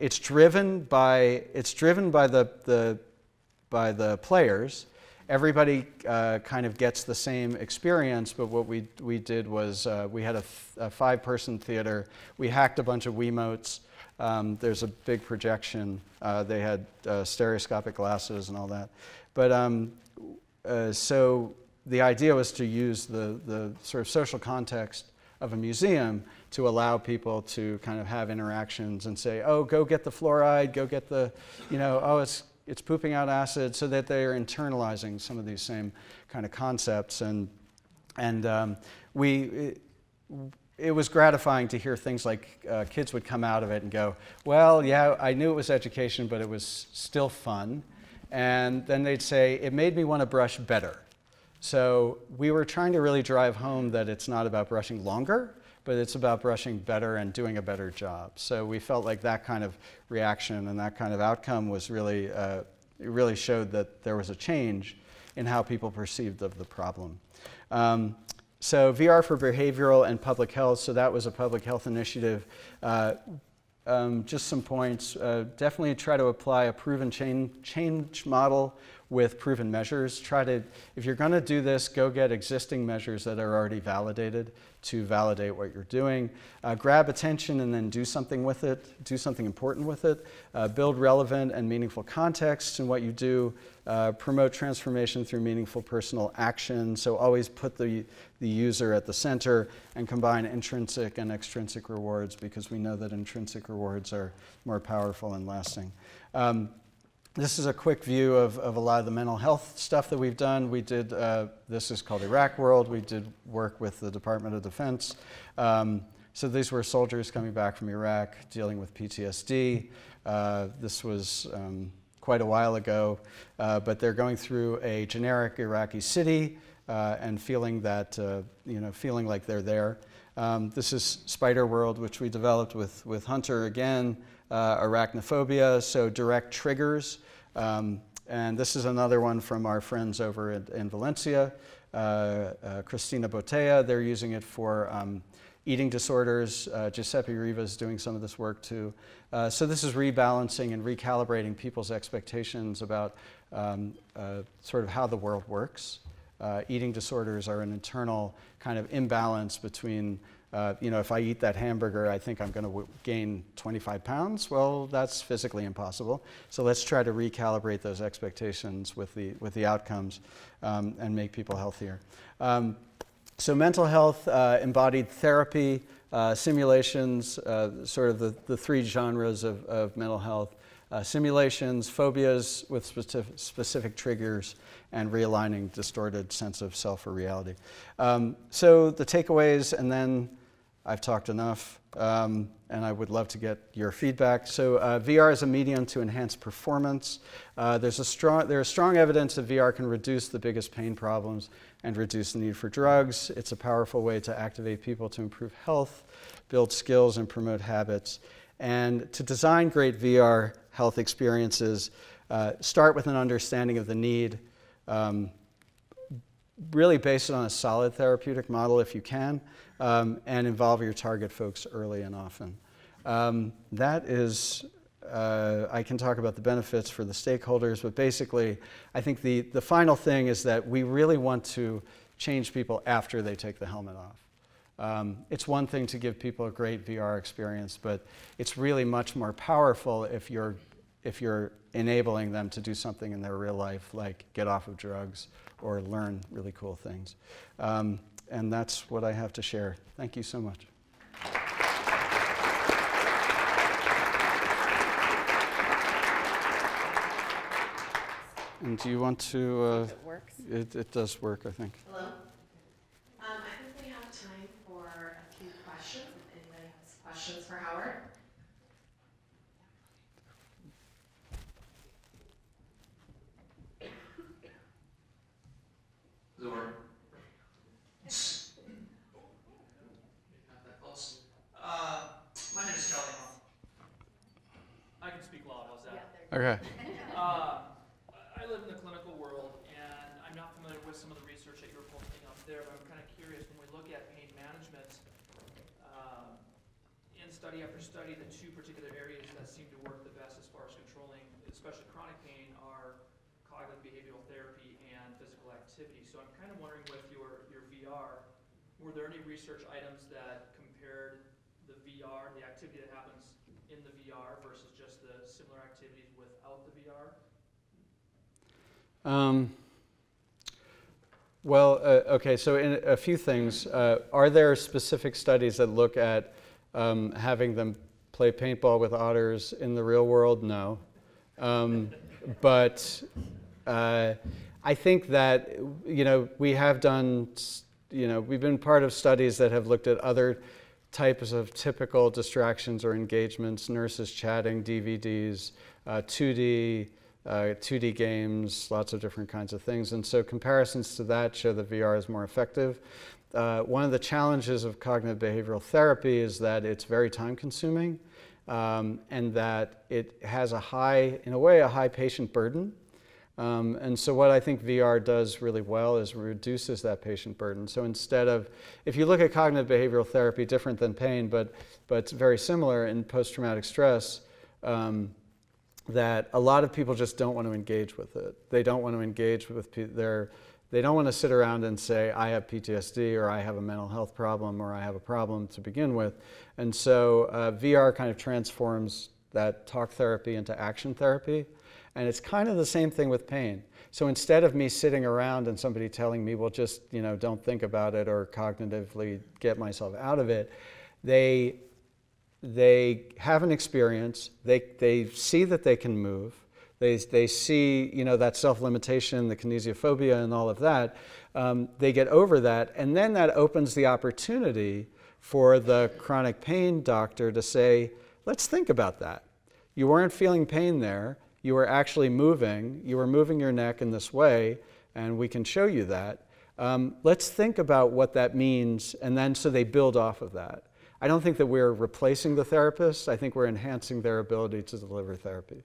it's driven by the players. Everybody kind of gets the same experience, but what we did was we had a five-person theater. We hacked a bunch of Wiimotes. There's a big projection. They had stereoscopic glasses and all that. But so the idea was to use the sort of social context of a museum to allow people to kind of have interactions and say, oh, go get the fluoride, go get the, you know, oh, it's pooping out acid, so that they are internalizing some of these same kind of concepts. It was gratifying to hear things like kids would come out of it and go, well, yeah, I knew it was education, but it was still fun. And then they'd say, it made me want to brush better. So we were trying to really drive home that it's not about brushing longer, but it's about brushing better and doing a better job. So we felt like that kind of reaction and that kind of outcome was really, it really showed that there was a change in how people perceived of the problem. So VR for behavioral and public health, so that was a public health initiative. Just some points, definitely try to apply a proven change model with proven measures. Try to, if you're gonna do this, go get existing measures that are already validated to validate what you're doing. Grab attention and then do something with it, do something important with it. Build relevant and meaningful context in what you do. Promote transformation through meaningful personal action. So always put the user at the center, and combine intrinsic and extrinsic rewards, because we know that intrinsic rewards are more powerful and lasting. This is a quick view of a lot of the mental health stuff that we've done. We did, this is called Iraq World. We did work with the Department of Defense. So these were soldiers coming back from Iraq, dealing with PTSD. This was, quite a while ago, but they're going through a generic Iraqi city and feeling that, you know, feeling like they're there. This is Spider World, which we developed with Hunter again, arachnophobia, so direct triggers. And this is another one from our friends over in Valencia, Cristina Botea. They're using it for eating disorders. Giuseppe Riva is doing some of this work too. So this is rebalancing and recalibrating people's expectations about sort of how the world works. eating disorders are an internal kind of imbalance between, you know, if I eat that hamburger, I think I'm going to gain 25 pounds. Well, that's physically impossible. So let's try to recalibrate those expectations with the outcomes and make people healthier. So mental health, embodied therapy, simulations, sort of the three genres of mental health. Simulations, phobias with specific triggers, and realigning distorted sense of self or reality. So the takeaways, and then I've talked enough, and I would love to get your feedback. So VR is a medium to enhance performance. There is strong evidence that VR can reduce the biggest pain problems and reduce the need for drugs. It's a powerful way to activate people to improve health, build skills, and promote habits. And to design great VR health experiences, start with an understanding of the need, really base it on a solid therapeutic model if you can, and involve your target folks early and often. That is, I can talk about the benefits for the stakeholders, but basically, I think the final thing is that we really want to change people after they take the helmet off. It's one thing to give people a great VR experience, but it's really much more powerful if you're enabling them to do something in their real life, like get off of drugs or learn really cool things. And that's what I have to share. Thank you so much. And do you want to? Does it work? It does work, I think. Hello? Questions for Howard? Does it work? Not that close. My name is Kelly. I can speak loud. How's that? Yeah, okay. I live in the clinical world, and I'm not familiar with some of the research that you're posting up there, but I'm kind of curious when we look at pain management. Study after study, the two particular areas that seem to work the best as far as controlling, especially chronic pain, are cognitive behavioral therapy and physical activity. So I'm kind of wondering with your VR, were there any research items that compared the VR, the activity that happens in the VR versus just the similar activities without the VR? Well, okay, so in a few things. Are there specific studies that look at having them play paintball with otters in the real world? No. But I think that, you know, we have done, you know, we've been part of studies that have looked at other types of typical distractions or engagements, nurses chatting, DVDs, 2D games, lots of different kinds of things. And so comparisons to that show that VR is more effective. One of the challenges of cognitive behavioral therapy is that it's very time-consuming and that it has a high, in a way, a high patient burden. And so what I think VR does really well is reduces that patient burden. So instead of, if you look at cognitive behavioral therapy, different than pain, but very similar in post-traumatic stress, that a lot of people just don't want to engage with it. They don't want to engage with their... They don't want to sit around and say, I have PTSD, or I have a mental health problem, or I have a problem to begin with. And so VR kind of transforms that talk therapy into action therapy. And it's kind of the same thing with pain. So instead of me sitting around and somebody telling me, well, just, you know, don't think about it or cognitively get myself out of it, they have an experience, they see that they can move. They see, you know, that self-limitation, the kinesiophobia and all of that. They get over that, and then that opens the opportunity for the chronic pain doctor to say, let's think about that. You weren't feeling pain there. You were actually moving. You were moving your neck in this way, and we can show you that. Let's think about what that means, and then so they build off of that. I don't think that we're replacing the therapist. I think we're enhancing their ability to deliver therapy.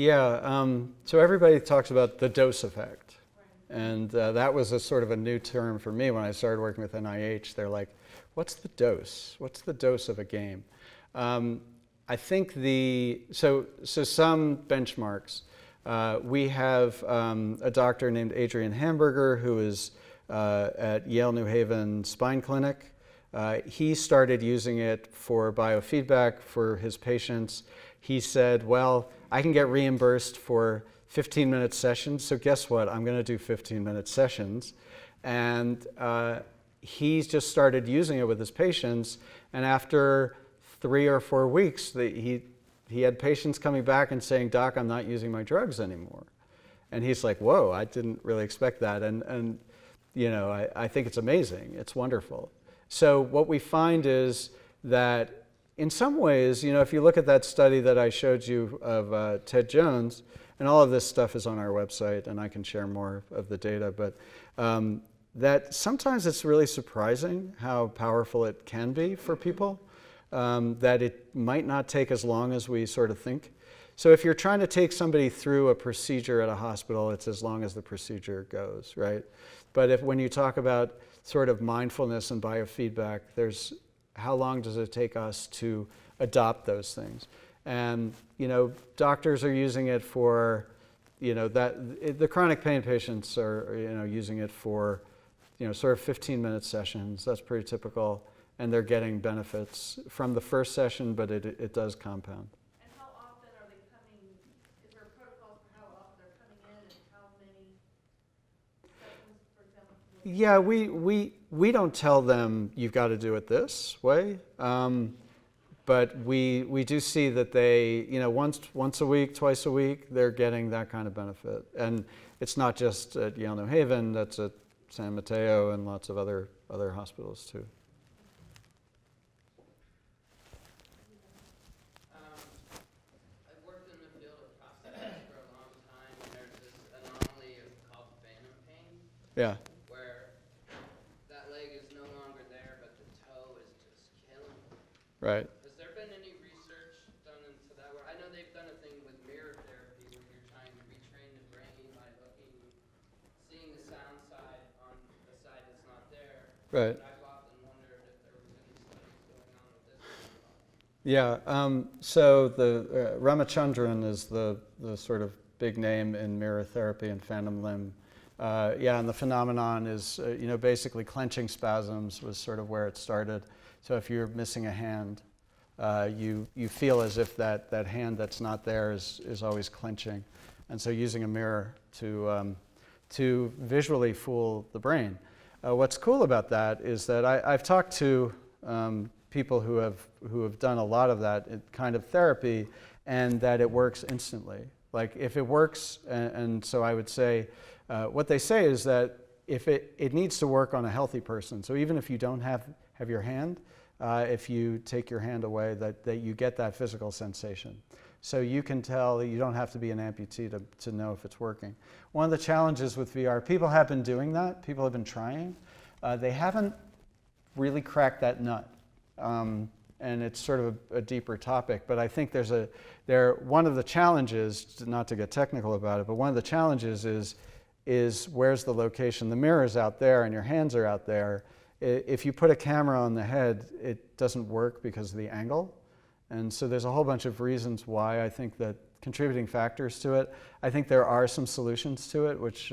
Yeah, so everybody talks about the dose effect. And that was a sort of a new term for me when I started working with NIH. They're like, what's the dose? What's the dose of a game? I think so some benchmarks. We have a doctor named Adrian Hamburger, who is at Yale New Haven Spine Clinic. He started using it for biofeedback for his patients. He said, well, I can get reimbursed for 15-minute sessions, so guess what? I'm gonna do 15-minute sessions. And he's just started using it with his patients, and after 3 or 4 weeks, he had patients coming back and saying, Doc, I'm not using my drugs anymore. And he's like, whoa, I didn't really expect that. And you know, I think it's amazing, it's wonderful. So what we find is that in some ways, you know, if you look at that study that I showed you of Ted Jones, and all of this stuff is on our website, and I can share more of the data, but that sometimes it's really surprising how powerful it can be for people, that it might not take as long as we sort of think. So if you're trying to take somebody through a procedure at a hospital, it's as long as the procedure goes, right? But if when you talk about sort of mindfulness and biofeedback, there's how long does it take us to adopt those things? And, you know, doctors are using it for, you know, the chronic pain patients are, you know, using it for, you know, sort of 15-minute sessions. That's pretty typical. And they're getting benefits from the first session, but it does compound. And how often are they coming? Is there protocols for how often they're coming in and how many sessions, for example? Yeah, we don't tell them you've got to do it this way. But we do see that they, you know, once a week, twice a week, they're getting that kind of benefit. And it's not just at Yale New Haven, that's at San Mateo and lots of other hospitals too. I've worked in the field of prosthetics for a long time, and there's this anomaly called phantom pain. Yeah. Where that leg is no longer there, but the toe is just killing it. Right. Right. Yeah, so the Ramachandran is the sort of big name in mirror therapy and phantom limb. Yeah, and the phenomenon is, you know, basically clenching spasms was sort of where it started. So if you're missing a hand, you feel as if that hand that's not there is always clenching. And so using a mirror to visually fool the brain. What's cool about that is that I've talked to people who have done a lot of that kind of therapy, and that it works instantly. Like if it works, and so I would say, what they say is that if it needs to work on a healthy person. So even if you don't have your hand, if you take your hand away, that you get that physical sensation. So you can tell, you don't have to be an amputee to know if it's working. One of the challenges with VR, people have been doing that. People have been trying. They haven't really cracked that nut. And it's sort of a deeper topic. But I think one of the challenges, not to get technical about it, but one of the challenges is where's the location? The mirror's out there and your hands are out there. If you put a camera on the head, it doesn't work because of the angle. And so there's a whole bunch of reasons why I think that contributing factors to it. I think there are some solutions to it, which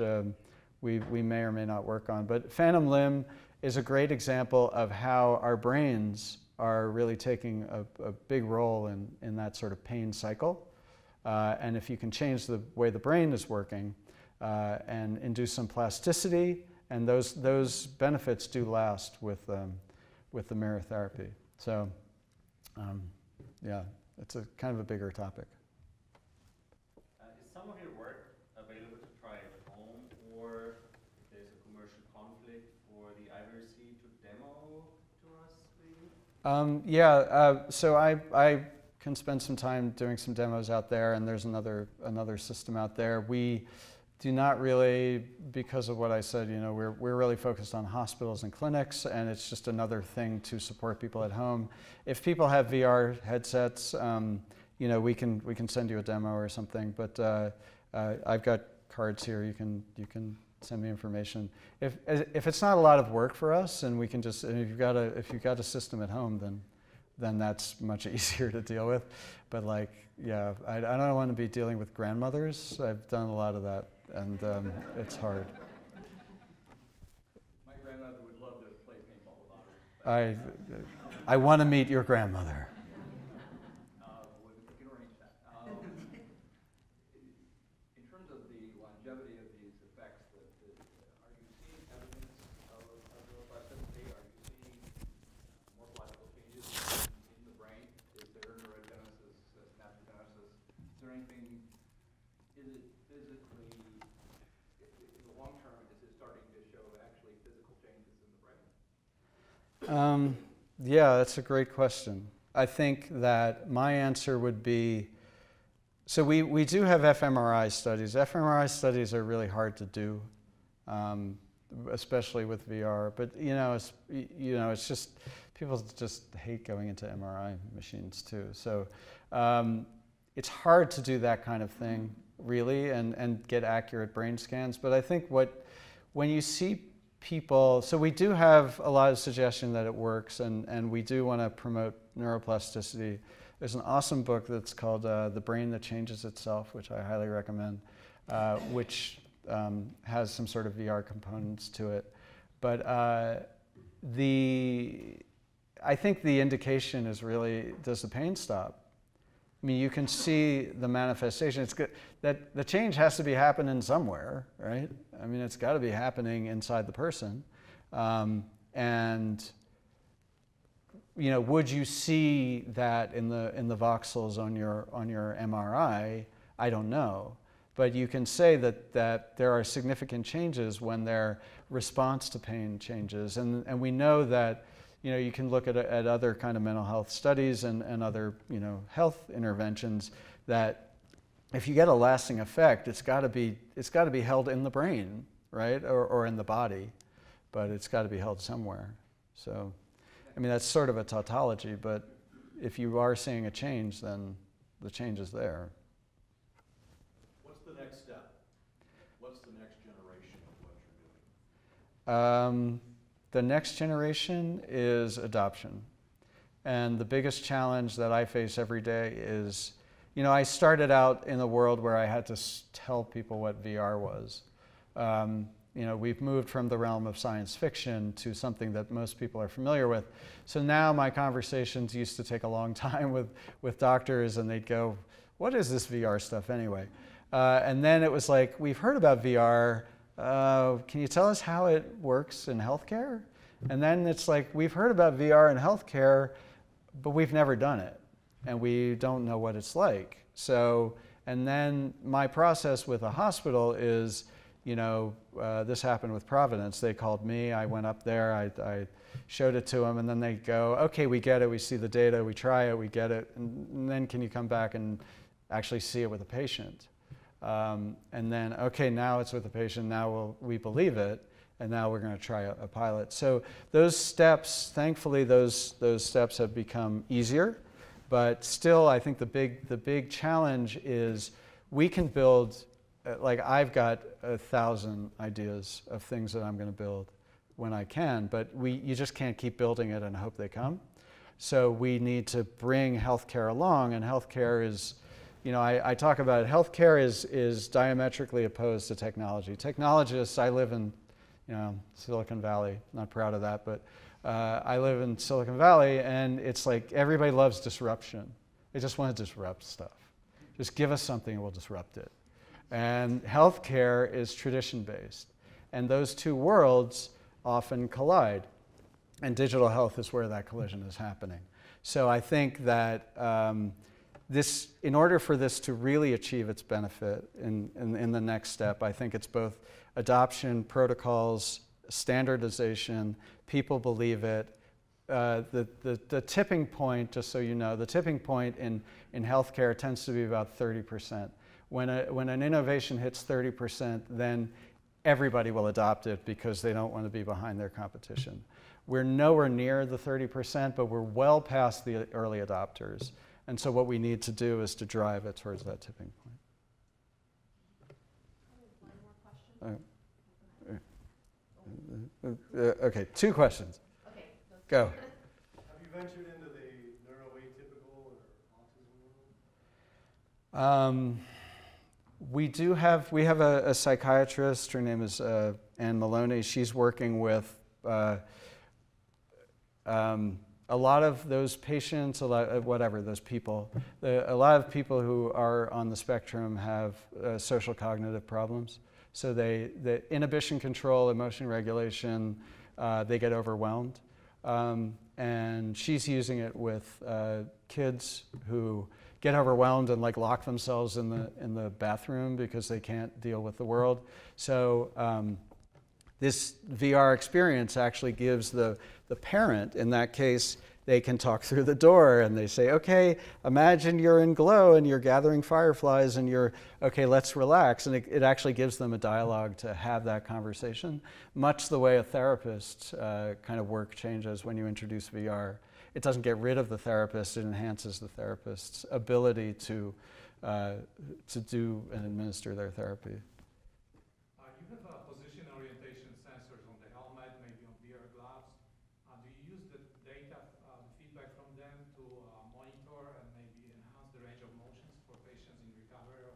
we may or may not work on. But phantom limb is a great example of how our brains are really taking a big role in that sort of pain cycle. And if you can change the way the brain is working and induce some plasticity, and those benefits do last with the mirror therapy. So. Yeah, it's a kind of a bigger topic. Is some of your work available to try at home, or if there's a commercial conflict for the IVRC to demo to us, maybe? Yeah, so I can spend some time doing some demos out there, and there's another system out there. We do not really, because of what I said, you know, we're really focused on hospitals and clinics, and it's just another thing to support people at home. If people have VR headsets, you know, we can send you a demo or something. But I've got cards here. You can send me information. If it's not a lot of work for us, and we can just, if you've got a system at home, then that's much easier to deal with. But like, yeah, I don't want to be dealing with grandmothers. I've done a lot of that, and it's hard. My grandmother would love to play paintball with otters. I want to meet your grandmother. We can arrange that. In terms of the longevity of these effects, are you seeing evidence of neuroplasticity? Are you seeing morphological changes in the brain? Is there neurogenesis, synaptogenesis? Is there anything? Is it physically? In the long term, is it starting to show actually physical changes in the brain? Yeah, that's a great question. I think that my answer would be, so we do have fMRI studies. fMRI studies are really hard to do, especially with VR. But it's just people just hate going into MRI machines too. So it's hard to do that kind of thing really and get accurate brain scans. But I think when you see people, so we do have a lot of suggestion that it works, and we do want to promote neuroplasticity. There's an awesome book that's called The Brain That Changes Itself, which I highly recommend, which has some sort of VR components to it. But I think the indication is really, does the pain stop? I mean, you can see the manifestation. It's good that the change has to be happening somewhere, right? I mean, it's got to be happening inside the person. And you know, would you see that in the voxels on your MRI? I don't know, but you can say that there are significant changes when their response to pain changes, and we know that. You know, you can look at other kind of mental health studies and other, you know, health interventions that if you get a lasting effect, it's got to be held in the brain, right, or in the body, but it's got to be held somewhere. So, I mean, that's sort of a tautology, but if you are seeing a change, then the change is there. What's the next step? What's the next generation of what you're doing? The next generation is adoption. And the biggest challenge that I face every day is, you know, I started out in a world where I had to tell people what VR was. You know, we've moved from the realm of science fiction to something that most people are familiar with. So now my conversations used to take a long time with doctors, and they'd go, what is this VR stuff anyway? And then it was like, we've heard about VR. Can you tell us how it works in healthcare? And then it's like, we've heard about VR in healthcare, but we've never done it, and we don't know what it's like. So, and then my process with a hospital is, you know, this happened with Providence. They called me, I went up there, I showed it to them, and then they go, okay, we get it, we see the data, we try it, we get it, and then can you come back and actually see it with a patient? And then, okay, now it's with the patient, now we believe it, and now we're going to try a pilot. So those steps, thankfully, those steps have become easier, but still I think the big challenge is we can build, like I've got 1,000 ideas of things that I'm going to build when I can, but you just can't keep building it and hope they come. So we need to bring healthcare along, and healthcare is, you know, I talk about it. Healthcare is diametrically opposed to technology. Technologists, I live in, you know, Silicon Valley. Not proud of that, but I live in Silicon Valley, and it's like everybody loves disruption. They just want to disrupt stuff. Just give us something, and we'll disrupt it. And healthcare is tradition-based, and those two worlds often collide. And digital health is where that collision is happening. So I think that. This, in order for this to really achieve its benefit in the next step, I think it's both adoption, protocols, standardization, people believe it. The tipping point, just so you know, the tipping point in healthcare tends to be about 30%. When an innovation hits 30%, then everybody will adopt it because they don't want to be behind their competition. We're nowhere near the 30%, but we're well past the early adopters. And so what we need to do is to drive it towards that tipping point. One more question. Okay, two questions. Okay, go. Have you ventured into the neuroatypical or autism world? We have a psychiatrist. Her name is Ann Maloney. She's working with a lot of those patients, a lot of whatever those people. A lot of people who are on the spectrum have social cognitive problems. So the inhibition control, emotion regulation, they get overwhelmed. And she's using it with kids who get overwhelmed and like lock themselves in the bathroom because they can't deal with the world. So this VR experience actually gives the parent, in that case, they can talk through the door and they say, okay, imagine you're in Glow and you're gathering fireflies and you're, okay, let's relax. And it actually gives them a dialogue to have that conversation, much the way a therapist's kind of work changes when you introduce VR. It doesn't get rid of the therapist, it enhances the therapist's ability to do and administer their therapy. You have position orientation sensors on the helmet, maybe on VR gloves. Do you use the data, the feedback from them to monitor and maybe enhance the range of motions for patients in recovery or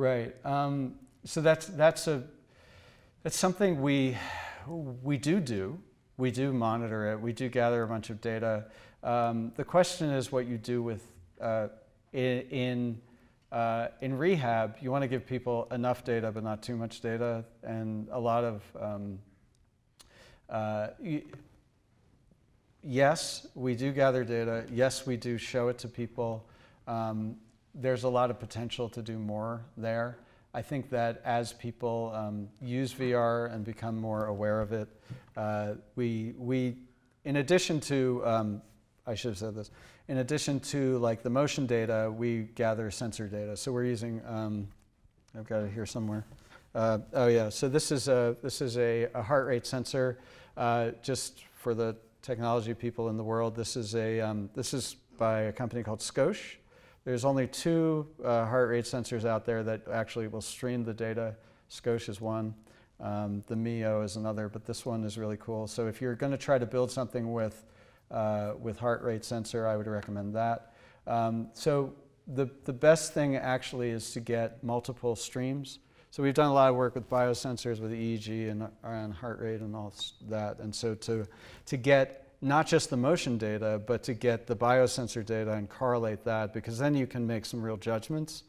rehab? Right, so that's something we do. We do monitor it. We do gather a bunch of data. The question is what you do with in rehab. You want to give people enough data, but not too much data. And a lot of yes, we do gather data. Yes, we do show it to people. There's a lot of potential to do more there. I think that as people use VR and become more aware of it, we in addition to, I should have said this, in addition to like the motion data, we gather sensor data. So we're using, I've got it here somewhere. Oh yeah, so this is a heart rate sensor. Just for the technology people in the world, this is by a company called Scosche. There's only two heart rate sensors out there that actually will stream the data. Scosche is one. The Mio is another, but this one is really cool. So if you're going to try to build something with heart rate sensor, I would recommend that. So the best thing actually is to get multiple streams. So we've done a lot of work with biosensors, with EEG and heart rate and all that. And so to get not just the motion data, but to get the biosensor data and correlate that, because then you can make some real judgments.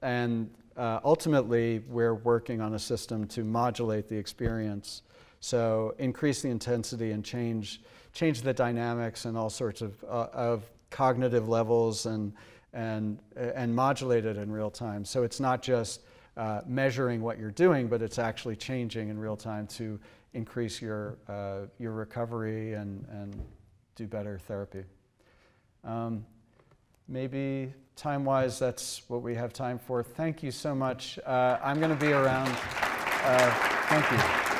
And ultimately, we're working on a system to modulate the experience, so increase the intensity and change the dynamics and all sorts of cognitive levels and modulate it in real time. So it's not just measuring what you're doing, but it's actually changing in real time to increase your recovery and do better therapy. Maybe time-wise, that's what we have time for. Thank you so much. I'm going to be around. Thank you.